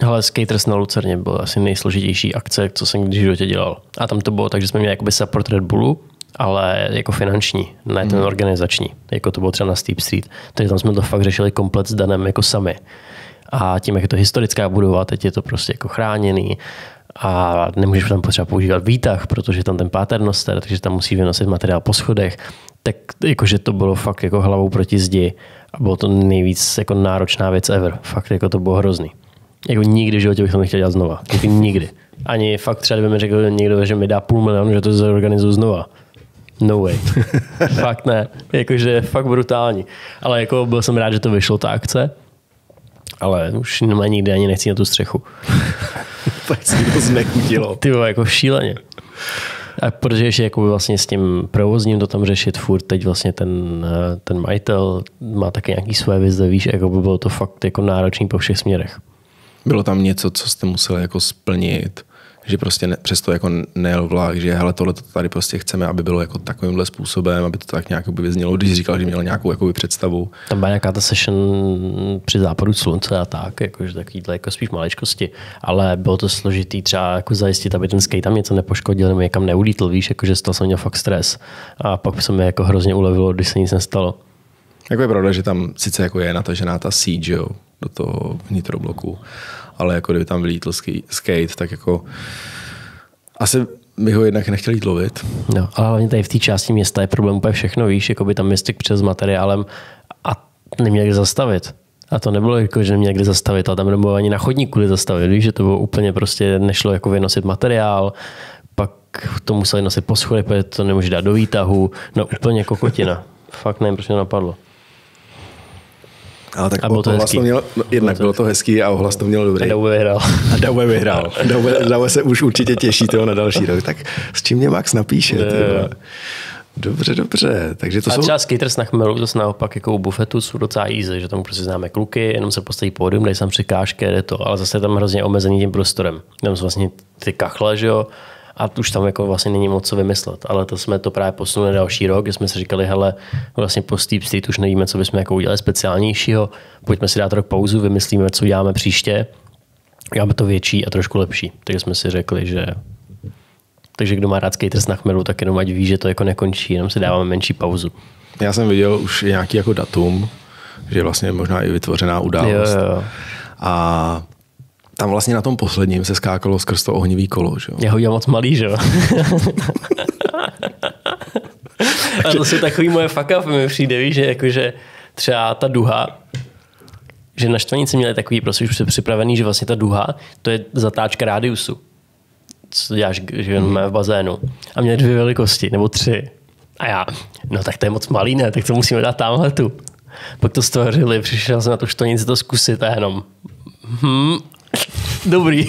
Hele, skaters na Lucerně byl asi nejsložitější akce, co jsem když v životě dělal. A tam to bylo tak, že jsme měli jakoby support Red Bullu, ale jako finanční, ne ten hmm. organizační, jako to bylo třeba na Steep Street. Takže tam jsme to fakt řešili komplet s Danem jako sami. A tím, jak je to historická budova, teď je to prostě jako chráněný a nemůžeš tam potřeba používat výtah, protože tam ten páternoster, takže tam musíš vynosit materiál po schodech. Tak jakože to bylo fakt jako hlavou proti zdi a bylo to nejvíc jako náročná věc ever. Fakt jako to bylo hrozný. Jako nikdy v životě bych to nechtěl dělat znova. Jako nikdy. Ani fakt třeba, kdyby mi řekl někdo, že mi dá půl milionu, že to zorganizuju znova. No way. Fakt ne. Jakože fakt brutální. Ale jako byl jsem rád, že to vyšlo, ta akce. Ale už nemá nikdy, ani nechci na tu střechu. Tak si to znechutilo. Ty bylo jako šíleně. A protože ještě jako vlastně s tím provozním to tam řešit furt, teď vlastně ten, ten majitel má také nějaký své vize, víš, jako by bylo to fakt jako náročný po všech směrech. Bylo tam něco, co jste museli jako splnit, že prostě ne, přesto jako nejel vlak, že hele, tohle to tady prostě chceme, aby bylo jako takovýmhle způsobem, aby to tak nějak vyznělo, když říkal, že měl nějakou jakoby představu. Tam byla nějaká ta session při západu slunce a tak, jakože takovýhle jako spíš maličkosti, ale bylo to složitý třeba jako zajistit, aby ten skate tam něco nepoškodil, nebo někam neulítl, víš, jakože z toho jsem měl fakt stres a pak se mi jako hrozně ulevilo, když se nic nestalo. Jako je pravda, že tam sice jako je natažená ta seed, jo, do toho vnitrobloku, ale jako kdyby tam vylítl skate, tak jako asi bych ho jednak nechtěl jít lovit. No, ale hlavně tady v té části města je problém úplně všechno, víš, jako by tam městek přes materiálem a neměl kde zastavit. A to nebylo jako, že neměl kde zastavit, ale tam nebylo ani na chodníku kde zastavit, víš, že to bylo úplně prostě, nešlo jako vynosit materiál, pak to museli nosit po schodech, protože to nemůže dát do výtahu, no úplně kokotina. Fakt nevím, proč mě napadlo. Ale tak a bylo to hezký. Měl, no, jednak bylo to hezký a ohlas to měl dobrý. A Davé vyhrál. A Davé vyhrál. Davé se už určitě těší toho na další rok. Tak s čím mě Max napíše? Tyhle. Dobře, dobře. Takže to a jsou... třeba skaters na Chmelu, to se naopak jako u bufetu jsou docela easy, že tam prostě známe kluky, jenom se postaví pódium, dají sám překážky, jde to, ale zase je tam hrozně omezený tím prostorem. Tam jsou vlastně ty kachle, že jo? A už tam jako vlastně není moc co vymyslet, ale to jsme to právě posunuli další rok, kde jsme si říkali, hele, vlastně po Steep Street už nevíme, co bychom jako udělali speciálnějšího, pojďme si dát rok pauzu, vymyslíme, co uděláme příště, uděláme to větší a trošku lepší. Takže jsme si řekli, že takže kdo má rád skaters na Chmelu, tak jenom ať ví, že to jako nekončí, jenom si dáváme menší pauzu. Já jsem viděl už nějaký jako datum, že vlastně možná i vytvořená událost. Jo, jo. A tam vlastně na tom posledním se skákalo skrz to ohnivý kolo, že jo? Já ho dělám moc malý, že jo? A to jsou takový moje fuck up, mi přijde, víš, že jakože třeba ta duha, že na Štvanici měli takový prostě už připravený, že vlastně ta duha, to je zatáčka rádiusu, co děláš, že hmm. v bazénu. A měli dvě velikosti, nebo tři. A já, no tak to je moc malý, ne? Tak to musíme dát tamhle tu. Pak to stvořili, přišel jsem na to Štvanici to zkusit a jenom... Hmm. Dobrý.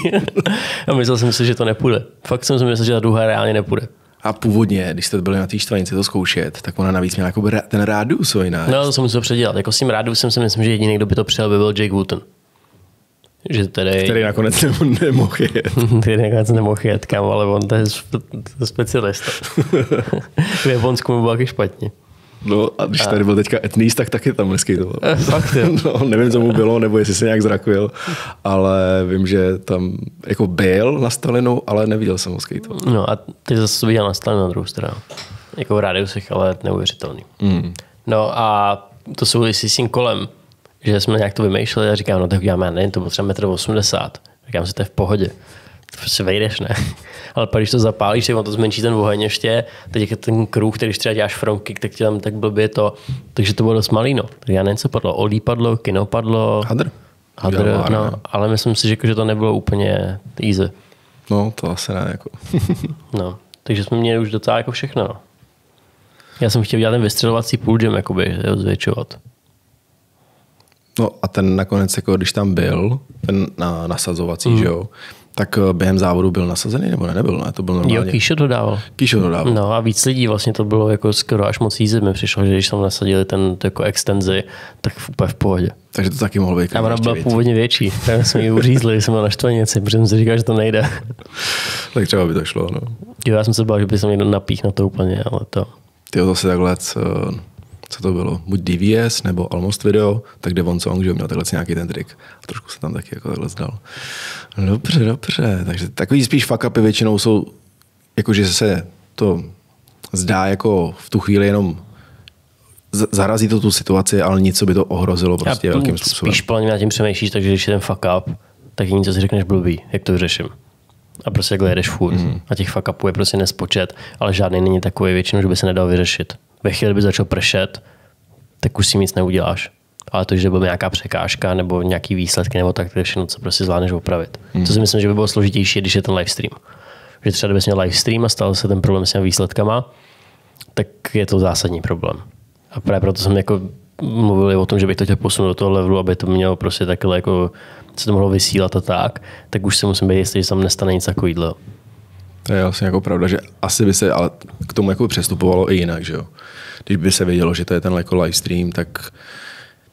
A myslel jsem si, že to nepůjde. Fakt jsem si myslel, že ta duha reálně nepůjde. A původně, když jste byli na té Štvanici to zkoušet, tak ona navíc měla jako ten rádius jinak. No, to jsem musel předělat. Jako s tím rádiusem si myslím, že jediný, kdo by to přijel, by byl Jake Wooten. Že tady, který nakonec nemohl jet. Který nakonec nemohl jet, kam, ale on to je specialista. V Japonsku mu bylo taky špatně. No a když a... tady byl teďka etníz, tak taky tam neskejtoval. Fakt jo. No, nevím, co mu bylo, nebo jestli se nějak zrakujel, ale vím, že tam jako byl na Stalinu, ale neviděl jsem ho skejtovat. No a ty zase viděl na Stalinu na druhou stranu. Jako v rádiusech, ale neuvěřitelný. Mm. No a to souvisí s tím kolem, že jsme nějak to vymýšleli a říkám, no tak uděláme, já nevím, to bylo třeba metr osmdesát. Říkám si, to je v pohodě. To prostě vejdeš, ne? Ale pak, když to zapálíš, tak on to zmenší ten oheň ještě. Teď je ten kruh, který když třeba děláš front kick, tak ti tam tak blbě to. Takže to bylo dost malý, no. Tak já nevím, co padlo. Olí padlo, kino padlo. Hadr. Hadr, Hadr no. Ale myslím si, že to nebylo úplně easy. No, to asi ne, jako. No, takže jsme měli už docela jako všechno, no. Já jsem chtěl dělat ten vystřelovací pool jam, jakoby, zvětšovat. No a ten nakonec, jako když tam byl, ten na, nasazovací, mm. že jo, tak během závodu byl nasazený nebo ne, nebyl, ne? To byl normálně. Jo, Kíšo to dával. Kíšo to dával. No a víc lidí, vlastně to bylo jako skoro až moc jízdy mi přišlo, že když tam nasadili ten jako extenzi, tak úplně v pohodě. Takže to taky mohlo být. A ona byla větší. Původně větší, tam jsme ji uřízli, jsem byl na Štvanici, protože jsem si říkal, že to nejde. Tak třeba by to šlo, no. Jo, já jsem se bál, že by se někdo napích na to úplně, ale to... Tyjo, zase takhle, co, co to bylo, buď D V S nebo Almost Video, tak Devon Song, že měl takhle nějaký ten trik. A trošku se tam taky jako takhle zdal. Dobře, dobře. Takže takový spíš fuck upy většinou jsou, jakože se to zdá jako v tu chvíli jenom zarazí to tu situaci, ale nic, co by to ohrozilo prostě velkým způsobem. Spíš plně na tím přemýšlíš, takže když je ten fuck up, tak je něco si řekneš blbý, jak to řeším. A prostě takhle jedeš furt. Mm. A těch fuck upů je prostě nespočet, ale žádný není takový většinou, že by se nedal vyřešit. Ve chvíli, kdyby začal pršet, tak už si nic neuděláš. Ale to, že by byla nějaká překážka nebo nějaký výsledky nebo tak, to je všechno, co prostě zvládneš opravit. Mm. To si myslím, že by bylo složitější, když je ten livestream. Že třeba kdyby jsi měl livestream a stal se ten problém s těmi výsledkama, tak je to zásadní problém. A právě proto jsem jako mluvili o tom, že bych to chtěl posunout do toho levelu, aby to mělo prostě takhle jako se to mohlo vysílat a tak, tak už se musím být jistý, že tam nestane nic takovýhle. To je vlastně jako pravda, že asi by se ale k tomu jako přestupovalo i jinak, že jo. Když by se vědělo, že to je ten jako livestream, tak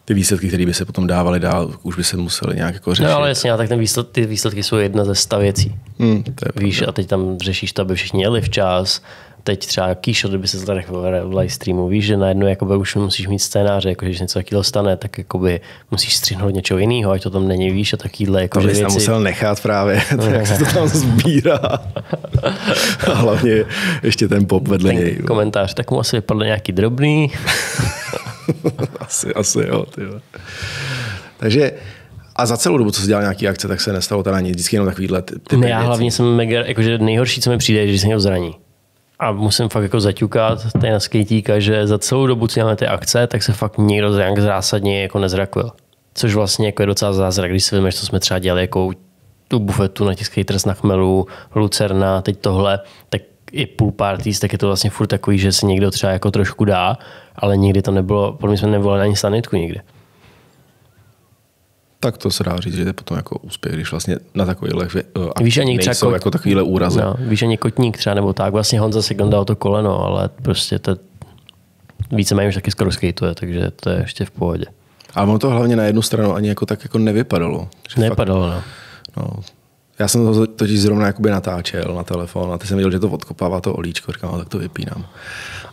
ty výsledky, které by se potom dávaly dál, už by se museli nějak jako řešit. No ale jasně, tak ten výsled, ty výsledky jsou jedna ze sta věcí. Hmm, víš, a teď tam řešíš to, aby všichni jeli včas. Teď třeba Kíšo, kdyby se zde v live streamu, víš, že najednou jakoby už musíš mít scénáře, jakože když něco takového stane, tak jakoby musíš střihnout něčeho jiného, ať to tam není, víš, a takovýhle jako věci. To bys tam musel nechat právě, jak se to tam sbírá. A hlavně ještě ten pop vedle ten něj. Komentář, tak mu asi vypadl nějaký drobný. asi, asi jo, tyhle. Takže... A za celou dobu, co se dělal nějaký akce, tak se nestalo teda nic, vždycky jenom takovýhle typy. Ne, já hlavně jsem mega, jakože nejhorší, co mi přijde, je, že se někdo zraní. A musím fakt jako zaťukat tady na skejtíka, že za celou dobu, co děláme ty akce, tak se fakt někdo nějak zásadně jako nezrakujil. Což vlastně jako je docela zázrak, když si vymeš, co jsme třeba dělali jako tu bufetu na těch skaters na Chmelu, Lucerna, teď tohle, tak i pool parties, tak je to vlastně furt takový, že se někdo třeba jako trošku dá, ale nikdy to nebylo, podle mě jsme nevolali ani sanitku nikdy. Tak to se dá říct, že je potom jako úspěch, když vlastně na takovýhle akci nejsou kot... jako takovýhle úrazy. No, víš, ani Kotník třeba nebo tak. Vlastně Honza si dal to koleno, ale prostě to víceméně už taky skoro skateuje, takže to je ještě v pohodě. Ale ono to hlavně na jednu stranu ani jako tak jako nevypadalo. Nevypadalo, fakt... no. no. Já jsem to totiž zrovna jakoby natáčel na telefon a ty jsem viděl, že to odkopává to olíčko, říkám, tak to vypínám.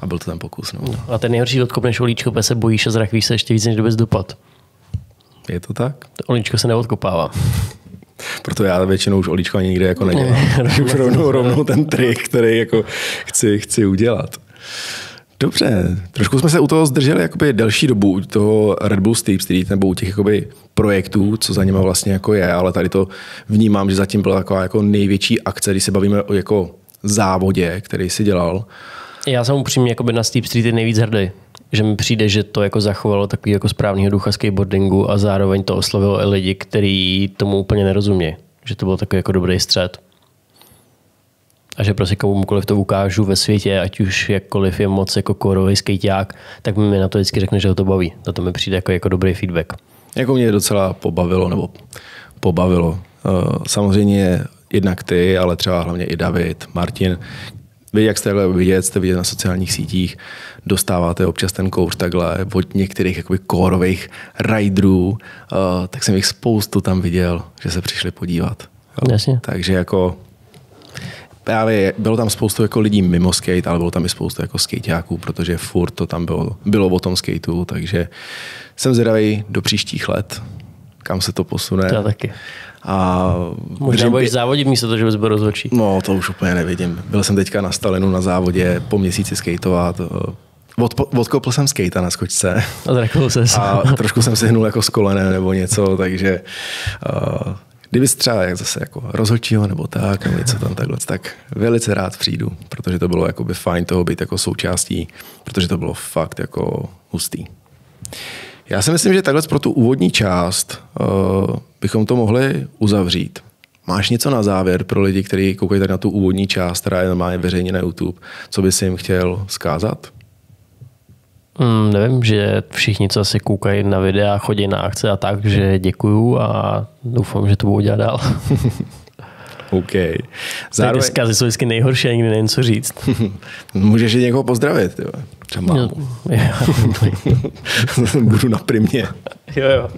A byl to ten pokus. No. No, a ten nejhorší odkopneš olíčko, protože se bojíš a zrachvíš se ještě víc, než kdybys dopad. Je to tak? To olíčko se neodkopává. Proto já většinou už olíčko ani nikde jako nedělám. Už rovnou, rovnou ten trik, který jako chci, chci udělat. Dobře, trošku jsme se u toho zdrželi jakoby delší dobu, u toho Red Bull Steep Street nebo u těch jakoby projektů, co za něma vlastně jako je, ale tady to vnímám, že zatím byla taková jako největší akce, když se bavíme o jako závodě, který si dělal. Já jsem upřímně jakoby na Steep Street je nejvíc hrdý. Že mi přijde, že to jako zachovalo takový jako správného ducha skateboardingu a zároveň to oslovilo i lidi, kteří tomu úplně nerozumějí. Že to byl takový jako dobrý střed. A že prostě komukoliv to ukážu ve světě, ať už jakkoliv je moc jako korový skejťák, tak mi na to vždycky řekne, že ho to baví. Na to mi přijde jako, jako dobrý feedback. Jako mě docela pobavilo, nebo pobavilo. Samozřejmě jednak ty, ale třeba hlavně i David, Martin, Vy, jak jste takhle vidět, jste vidět na sociálních sítích, dostáváte občas ten kouř takhle od některých jakoby kórových riderů, uh, tak jsem jich spoustu tam viděl, že se přišli podívat. Jasně. Takže jako právě bylo tam spoustu jako lidí mimo skate, ale bylo tam i spoustu jako skateáků, protože furt to tam bylo, bylo o tom skateu, takže jsem zvědavý do příštích let, kam se to posune. Já taky. A možná budeš závodit místo toho, že bys byl rozhodčí. No, to už úplně nevidím. Byl jsem teďka na Stalinu na závodě, po měsíci skateovat. Od, odkoupil jsem skate na skočce. A se. A trošku jsem si hnul jako s kolenem nebo něco, takže uh, kdyby třeba jak zase jako rozhodčího nebo tak, nebo něco tam takhle, tak velice rád přijdu, protože to bylo jakoby fajn toho být jako součástí, protože to bylo fakt jako hustý. Já si myslím, že takhle pro tu úvodní část uh, bychom to mohli uzavřít. Máš něco na závěr pro lidi, kteří koukají tak na tu úvodní část, která je má veřejně na YouTube, co bys jim chtěl vzkázat? Mm, nevím, že všichni, co asi koukají na videa, chodí na akce a tak, že děkuju a doufám, že to budu dělat dál. OK. Zároveň... Ty vzkazy jsou vždycky nejhorší, a nikdy nevím, co říct. Můžeš i někoho pozdravit. Tyba. Třeba mámu. Budu na Primě. Jo, jo.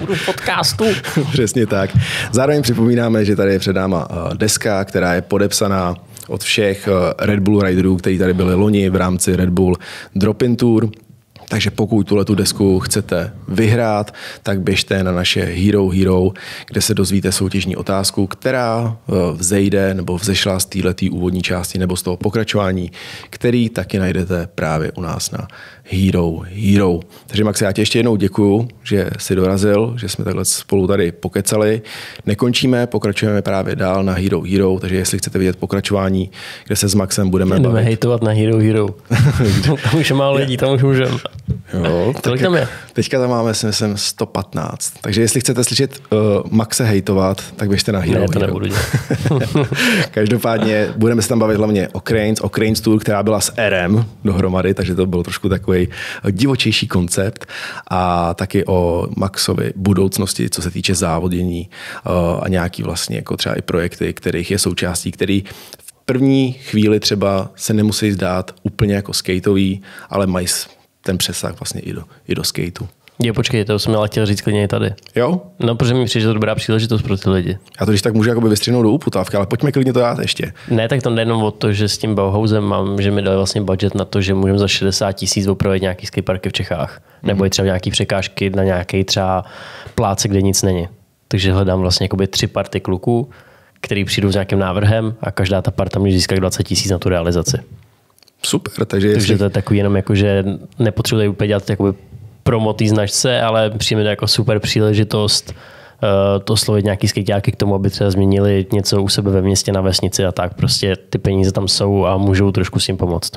Budu v podcastu. Přesně tak. Zároveň připomínáme, že tady je před náma deska, která je podepsaná od všech Red Bull riderů, kteří tady byli loni v rámci Red Bull Drop in Tour. Takže pokud tuhletu desku chcete vyhrát, tak běžte na naše Hero Hero, kde se dozvíte soutěžní otázku, která vzejde nebo vzešla z této úvodní části nebo z toho pokračování, který taky najdete právě u nás na Hero Hero. Takže Max, já tě ještě jednou děkuju, že jsi dorazil, že jsme takhle spolu tady pokecali. Nekončíme, pokračujeme právě dál na Hero Hero, takže jestli chcete vidět pokračování, kde se s Maxem budeme bavit. Budeme hejtovat na Hero Hero. Tam už je málo lidí, tam už můžeme. Jo, tak tam je? Teďka tam máme, si myslím, sto patnáct. Takže jestli chcete slyšet uh, Maxe hejtovat, tak běžte na Hero. Ne, to nebudu dělat. Každopádně budeme se tam bavit hlavně o Cranes, o Cranes Tour, která byla s R M dohromady, takže to bylo trošku takový divočejší koncept a taky o Maxovi budoucnosti, co se týče závodění uh, a nějaký vlastně jako třeba i projekty, kterých je součástí, který v první chvíli třeba se nemusí zdát úplně jako skateový, ale mají ten přesah vlastně i do, i do skateu. Jo, počkej, to jsem měla chtěl říct klidně tady. Jo? No, protože mi přijde, že to dobrá příležitost pro ty lidi. Já to když tak můžu jakoby vystřihnout do uputávky, ale pojďme klidně to dát ještě. Ne, tak to nejenom o to, že s tím Bauhausem mám, že mi dali vlastně budget na to, že můžeme za šedesát tisíc opravit nějaký skateparky v Čechách. Mm-hmm. Nebo je třeba nějaký překážky na nějaký třeba pláce, kde nic není. Takže hledám vlastně jakoby tři party kluků, který přijdou s nějakým návrhem a každá ta parta může získat dvacet tisíc na tu realizaci. Super, takže... Jestli... Takže to je takový jenom jako, že nepotřebuje úplně dělat jakoby promo té značce, ale přijme to jako super příležitost uh, to oslovit nějaký skejťáky k tomu, aby třeba změnili něco u sebe ve městě na vesnici a tak. Prostě ty peníze tam jsou a můžou trošku s tím pomoct.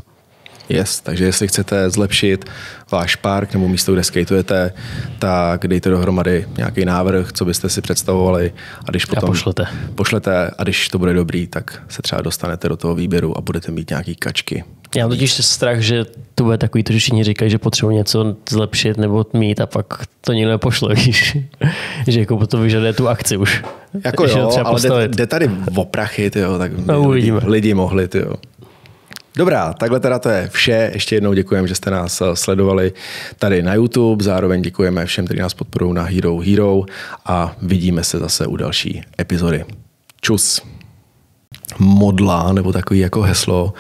Yes, takže jestli chcete zlepšit váš park nebo místo, kde skateujete, tak dejte dohromady nějaký návrh, co byste si představovali a když potom a pošlete. pošlete a když to bude dobrý, tak se třeba dostanete do toho výběru a budete mít nějaký kačky. Já mám totiž strach, že to bude takový, to všichni říkají, že potřebují něco zlepšit nebo mít a pak to nikdo nepošle, víš? Že jako to vyžaduje tu akci už. Jako jo, třeba ale jde, jde tady o prachy, tyjo, tak no, lidi, lidi mohli, tyjo. Dobrá, takhle teda to je vše. Ještě jednou děkujeme, že jste nás sledovali tady na YouTube. Zároveň děkujeme všem, kteří nás podporují na Hero Hero a vidíme se zase u další epizody. Čus. Modla, nebo takový jako heslo,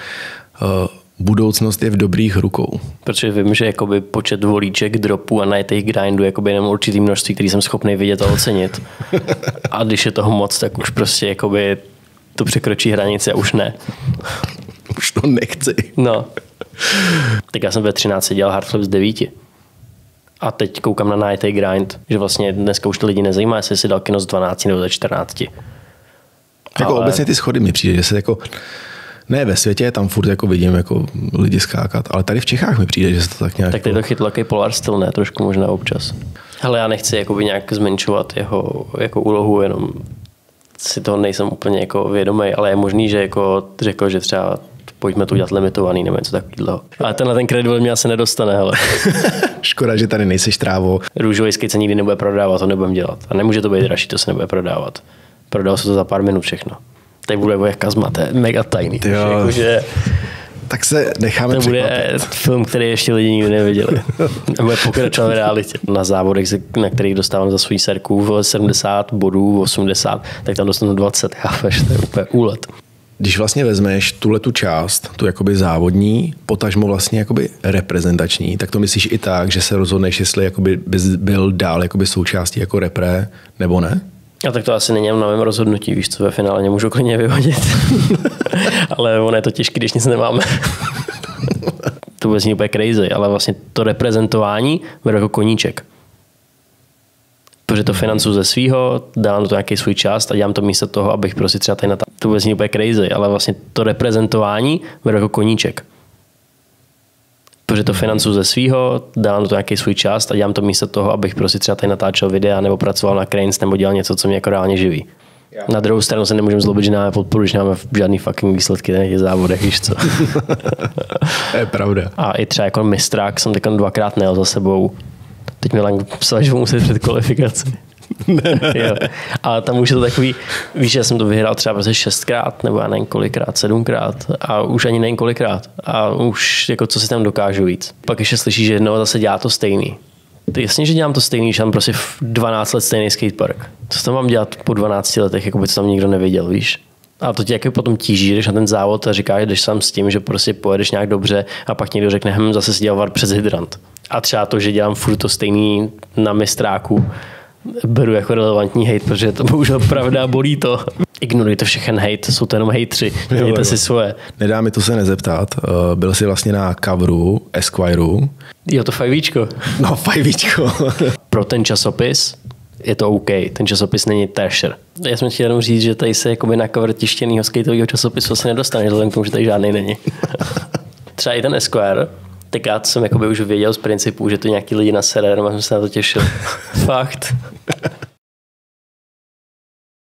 budoucnost je v dobrých rukou. Protože vím, že jakoby počet volíček, dropů a najetých grindů je jenom určitý množství, který jsem schopný vidět a ocenit. A když je toho moc, tak už prostě jakoby to překročí hranice a už ne. Už to nechci. No. Tak já jsem ve třinácti dělal hardflip z devíti. A teď koukám na najetý grind, že vlastně dneska už ty lidi nezajímá, jestli si dal kino z dvanácti nebo ze čtrnácti. Jako ale... obecně ty schody mi přijde, že se jako... Ne, ve světě tam furt jako vidím jako lidi skákat, ale tady v Čechách mi přijde, že se to tak nějak... Tak teď to chytlo jaký polar styl, ne? Trošku možná občas. Ale já nechci jakoby nějak zmenšovat jeho jako úlohu, jenom si toho nejsem úplně jako vědomý, ale je možný, že jako řekl, že třeba pojďme to udělat limitovaný nebo něco takového. Ale tenhle ten kredit mě asi nedostane, hele. Škoda, že tady nejseš trávo. Růžový skate se nikdy nebude prodávat, to nebudem dělat. A nemůže to být dražší, to se nebude prodávat. Prodal se to za pár minut všechno. nebude moje kazma, to je mega tajný. Jakože, tak se necháme to překvapit. To bude film, který ještě lidi nikdy neviděli. Bude pokračovat v realitě. Na závodech, na kterých dostávám za svůj serku sedmdesát bodů, osmdesát, tak tam dostanu dvacet. Chápeš, to je úplně úlet. Když vlastně vezmeš tuhletu část, tu jakoby závodní, potažmo vlastně jakoby reprezentační, tak to myslíš i tak, že se rozhodneš, jestli jakoby bys byl dál jakoby součástí jako repre, nebo ne? A tak to asi není na mém rozhodnutí, víš co, ve finále nemůžu klidně vyhodit. Ale ono je to těžké, když nic nemáme. To vůbec není úplně crazy, ale vlastně to reprezentování bude jako koníček. Protože to financuji ze svýho, dám to nějaký svůj čas a dělám to místo toho, abych prostě třeba tady na ta... To vůbec není úplně crazy, ale vlastně to reprezentování bude jako koníček. Protože to financuji ze svýho, dám to nějaký svůj čas a dělám to místo toho, abych prostě třeba tady natáčel videa nebo pracoval na Cranes nebo dělal něco, co mě jako reálně živí. Na druhou stranu se nemůžeme zlobit, že nám podporu, že nemáme žádný fucking výsledky na těch závodech, víš co. To je pravda. A i třeba jako mistrák jsem tak dvakrát nejel za sebou. Teď mi Lang psal, že budu muset před kvalifikací. Jo. A tam už je to takový, víš, já jsem to vyhrál třeba prostě šestkrát, nebo já nevím kolikrát, sedmkrát a už ani nevím kolikrát. A už jako co si tam dokážu víc. Pak ještě slyšíš, že jednou zase dělá to stejný. Jasně, že dělám to stejný, že mám prostě dvanáct let stejný skatepark. Co tam mám dělat po dvanácti letech, jako by to tam nikdo nevěděl, víš? A to tě jako potom tíží, když na ten závod a říkáš, jdeš sám s tím, že prostě pojedeš nějak dobře a pak někdo řekne, hm, zase si dělal var přes hydrant. A třeba to, že dělám furt to stejný na mistráku, beru jako relevantní hejt, protože to bohužel pravda, bolí to. Ignorujte všechen hejt, jsou to jenom hejtři, dělejte si svoje. Nedá mi to se nezeptat, byl jsi vlastně na coveru Esquireu. Jo, to fajvíčko. No, fajvíčko. Pro ten časopis je to OK, ten časopis není trasher. Já jsem chtěl jenom říct, že tady se na cover tištěnýho skateového časopisu se nedostane, vzhledem k tomu, že tady žádný není. Třeba i ten Esquire, tak já jsem už věděl z principu, že to nějaký lidi na server, jsem se na to těšil. Fakt.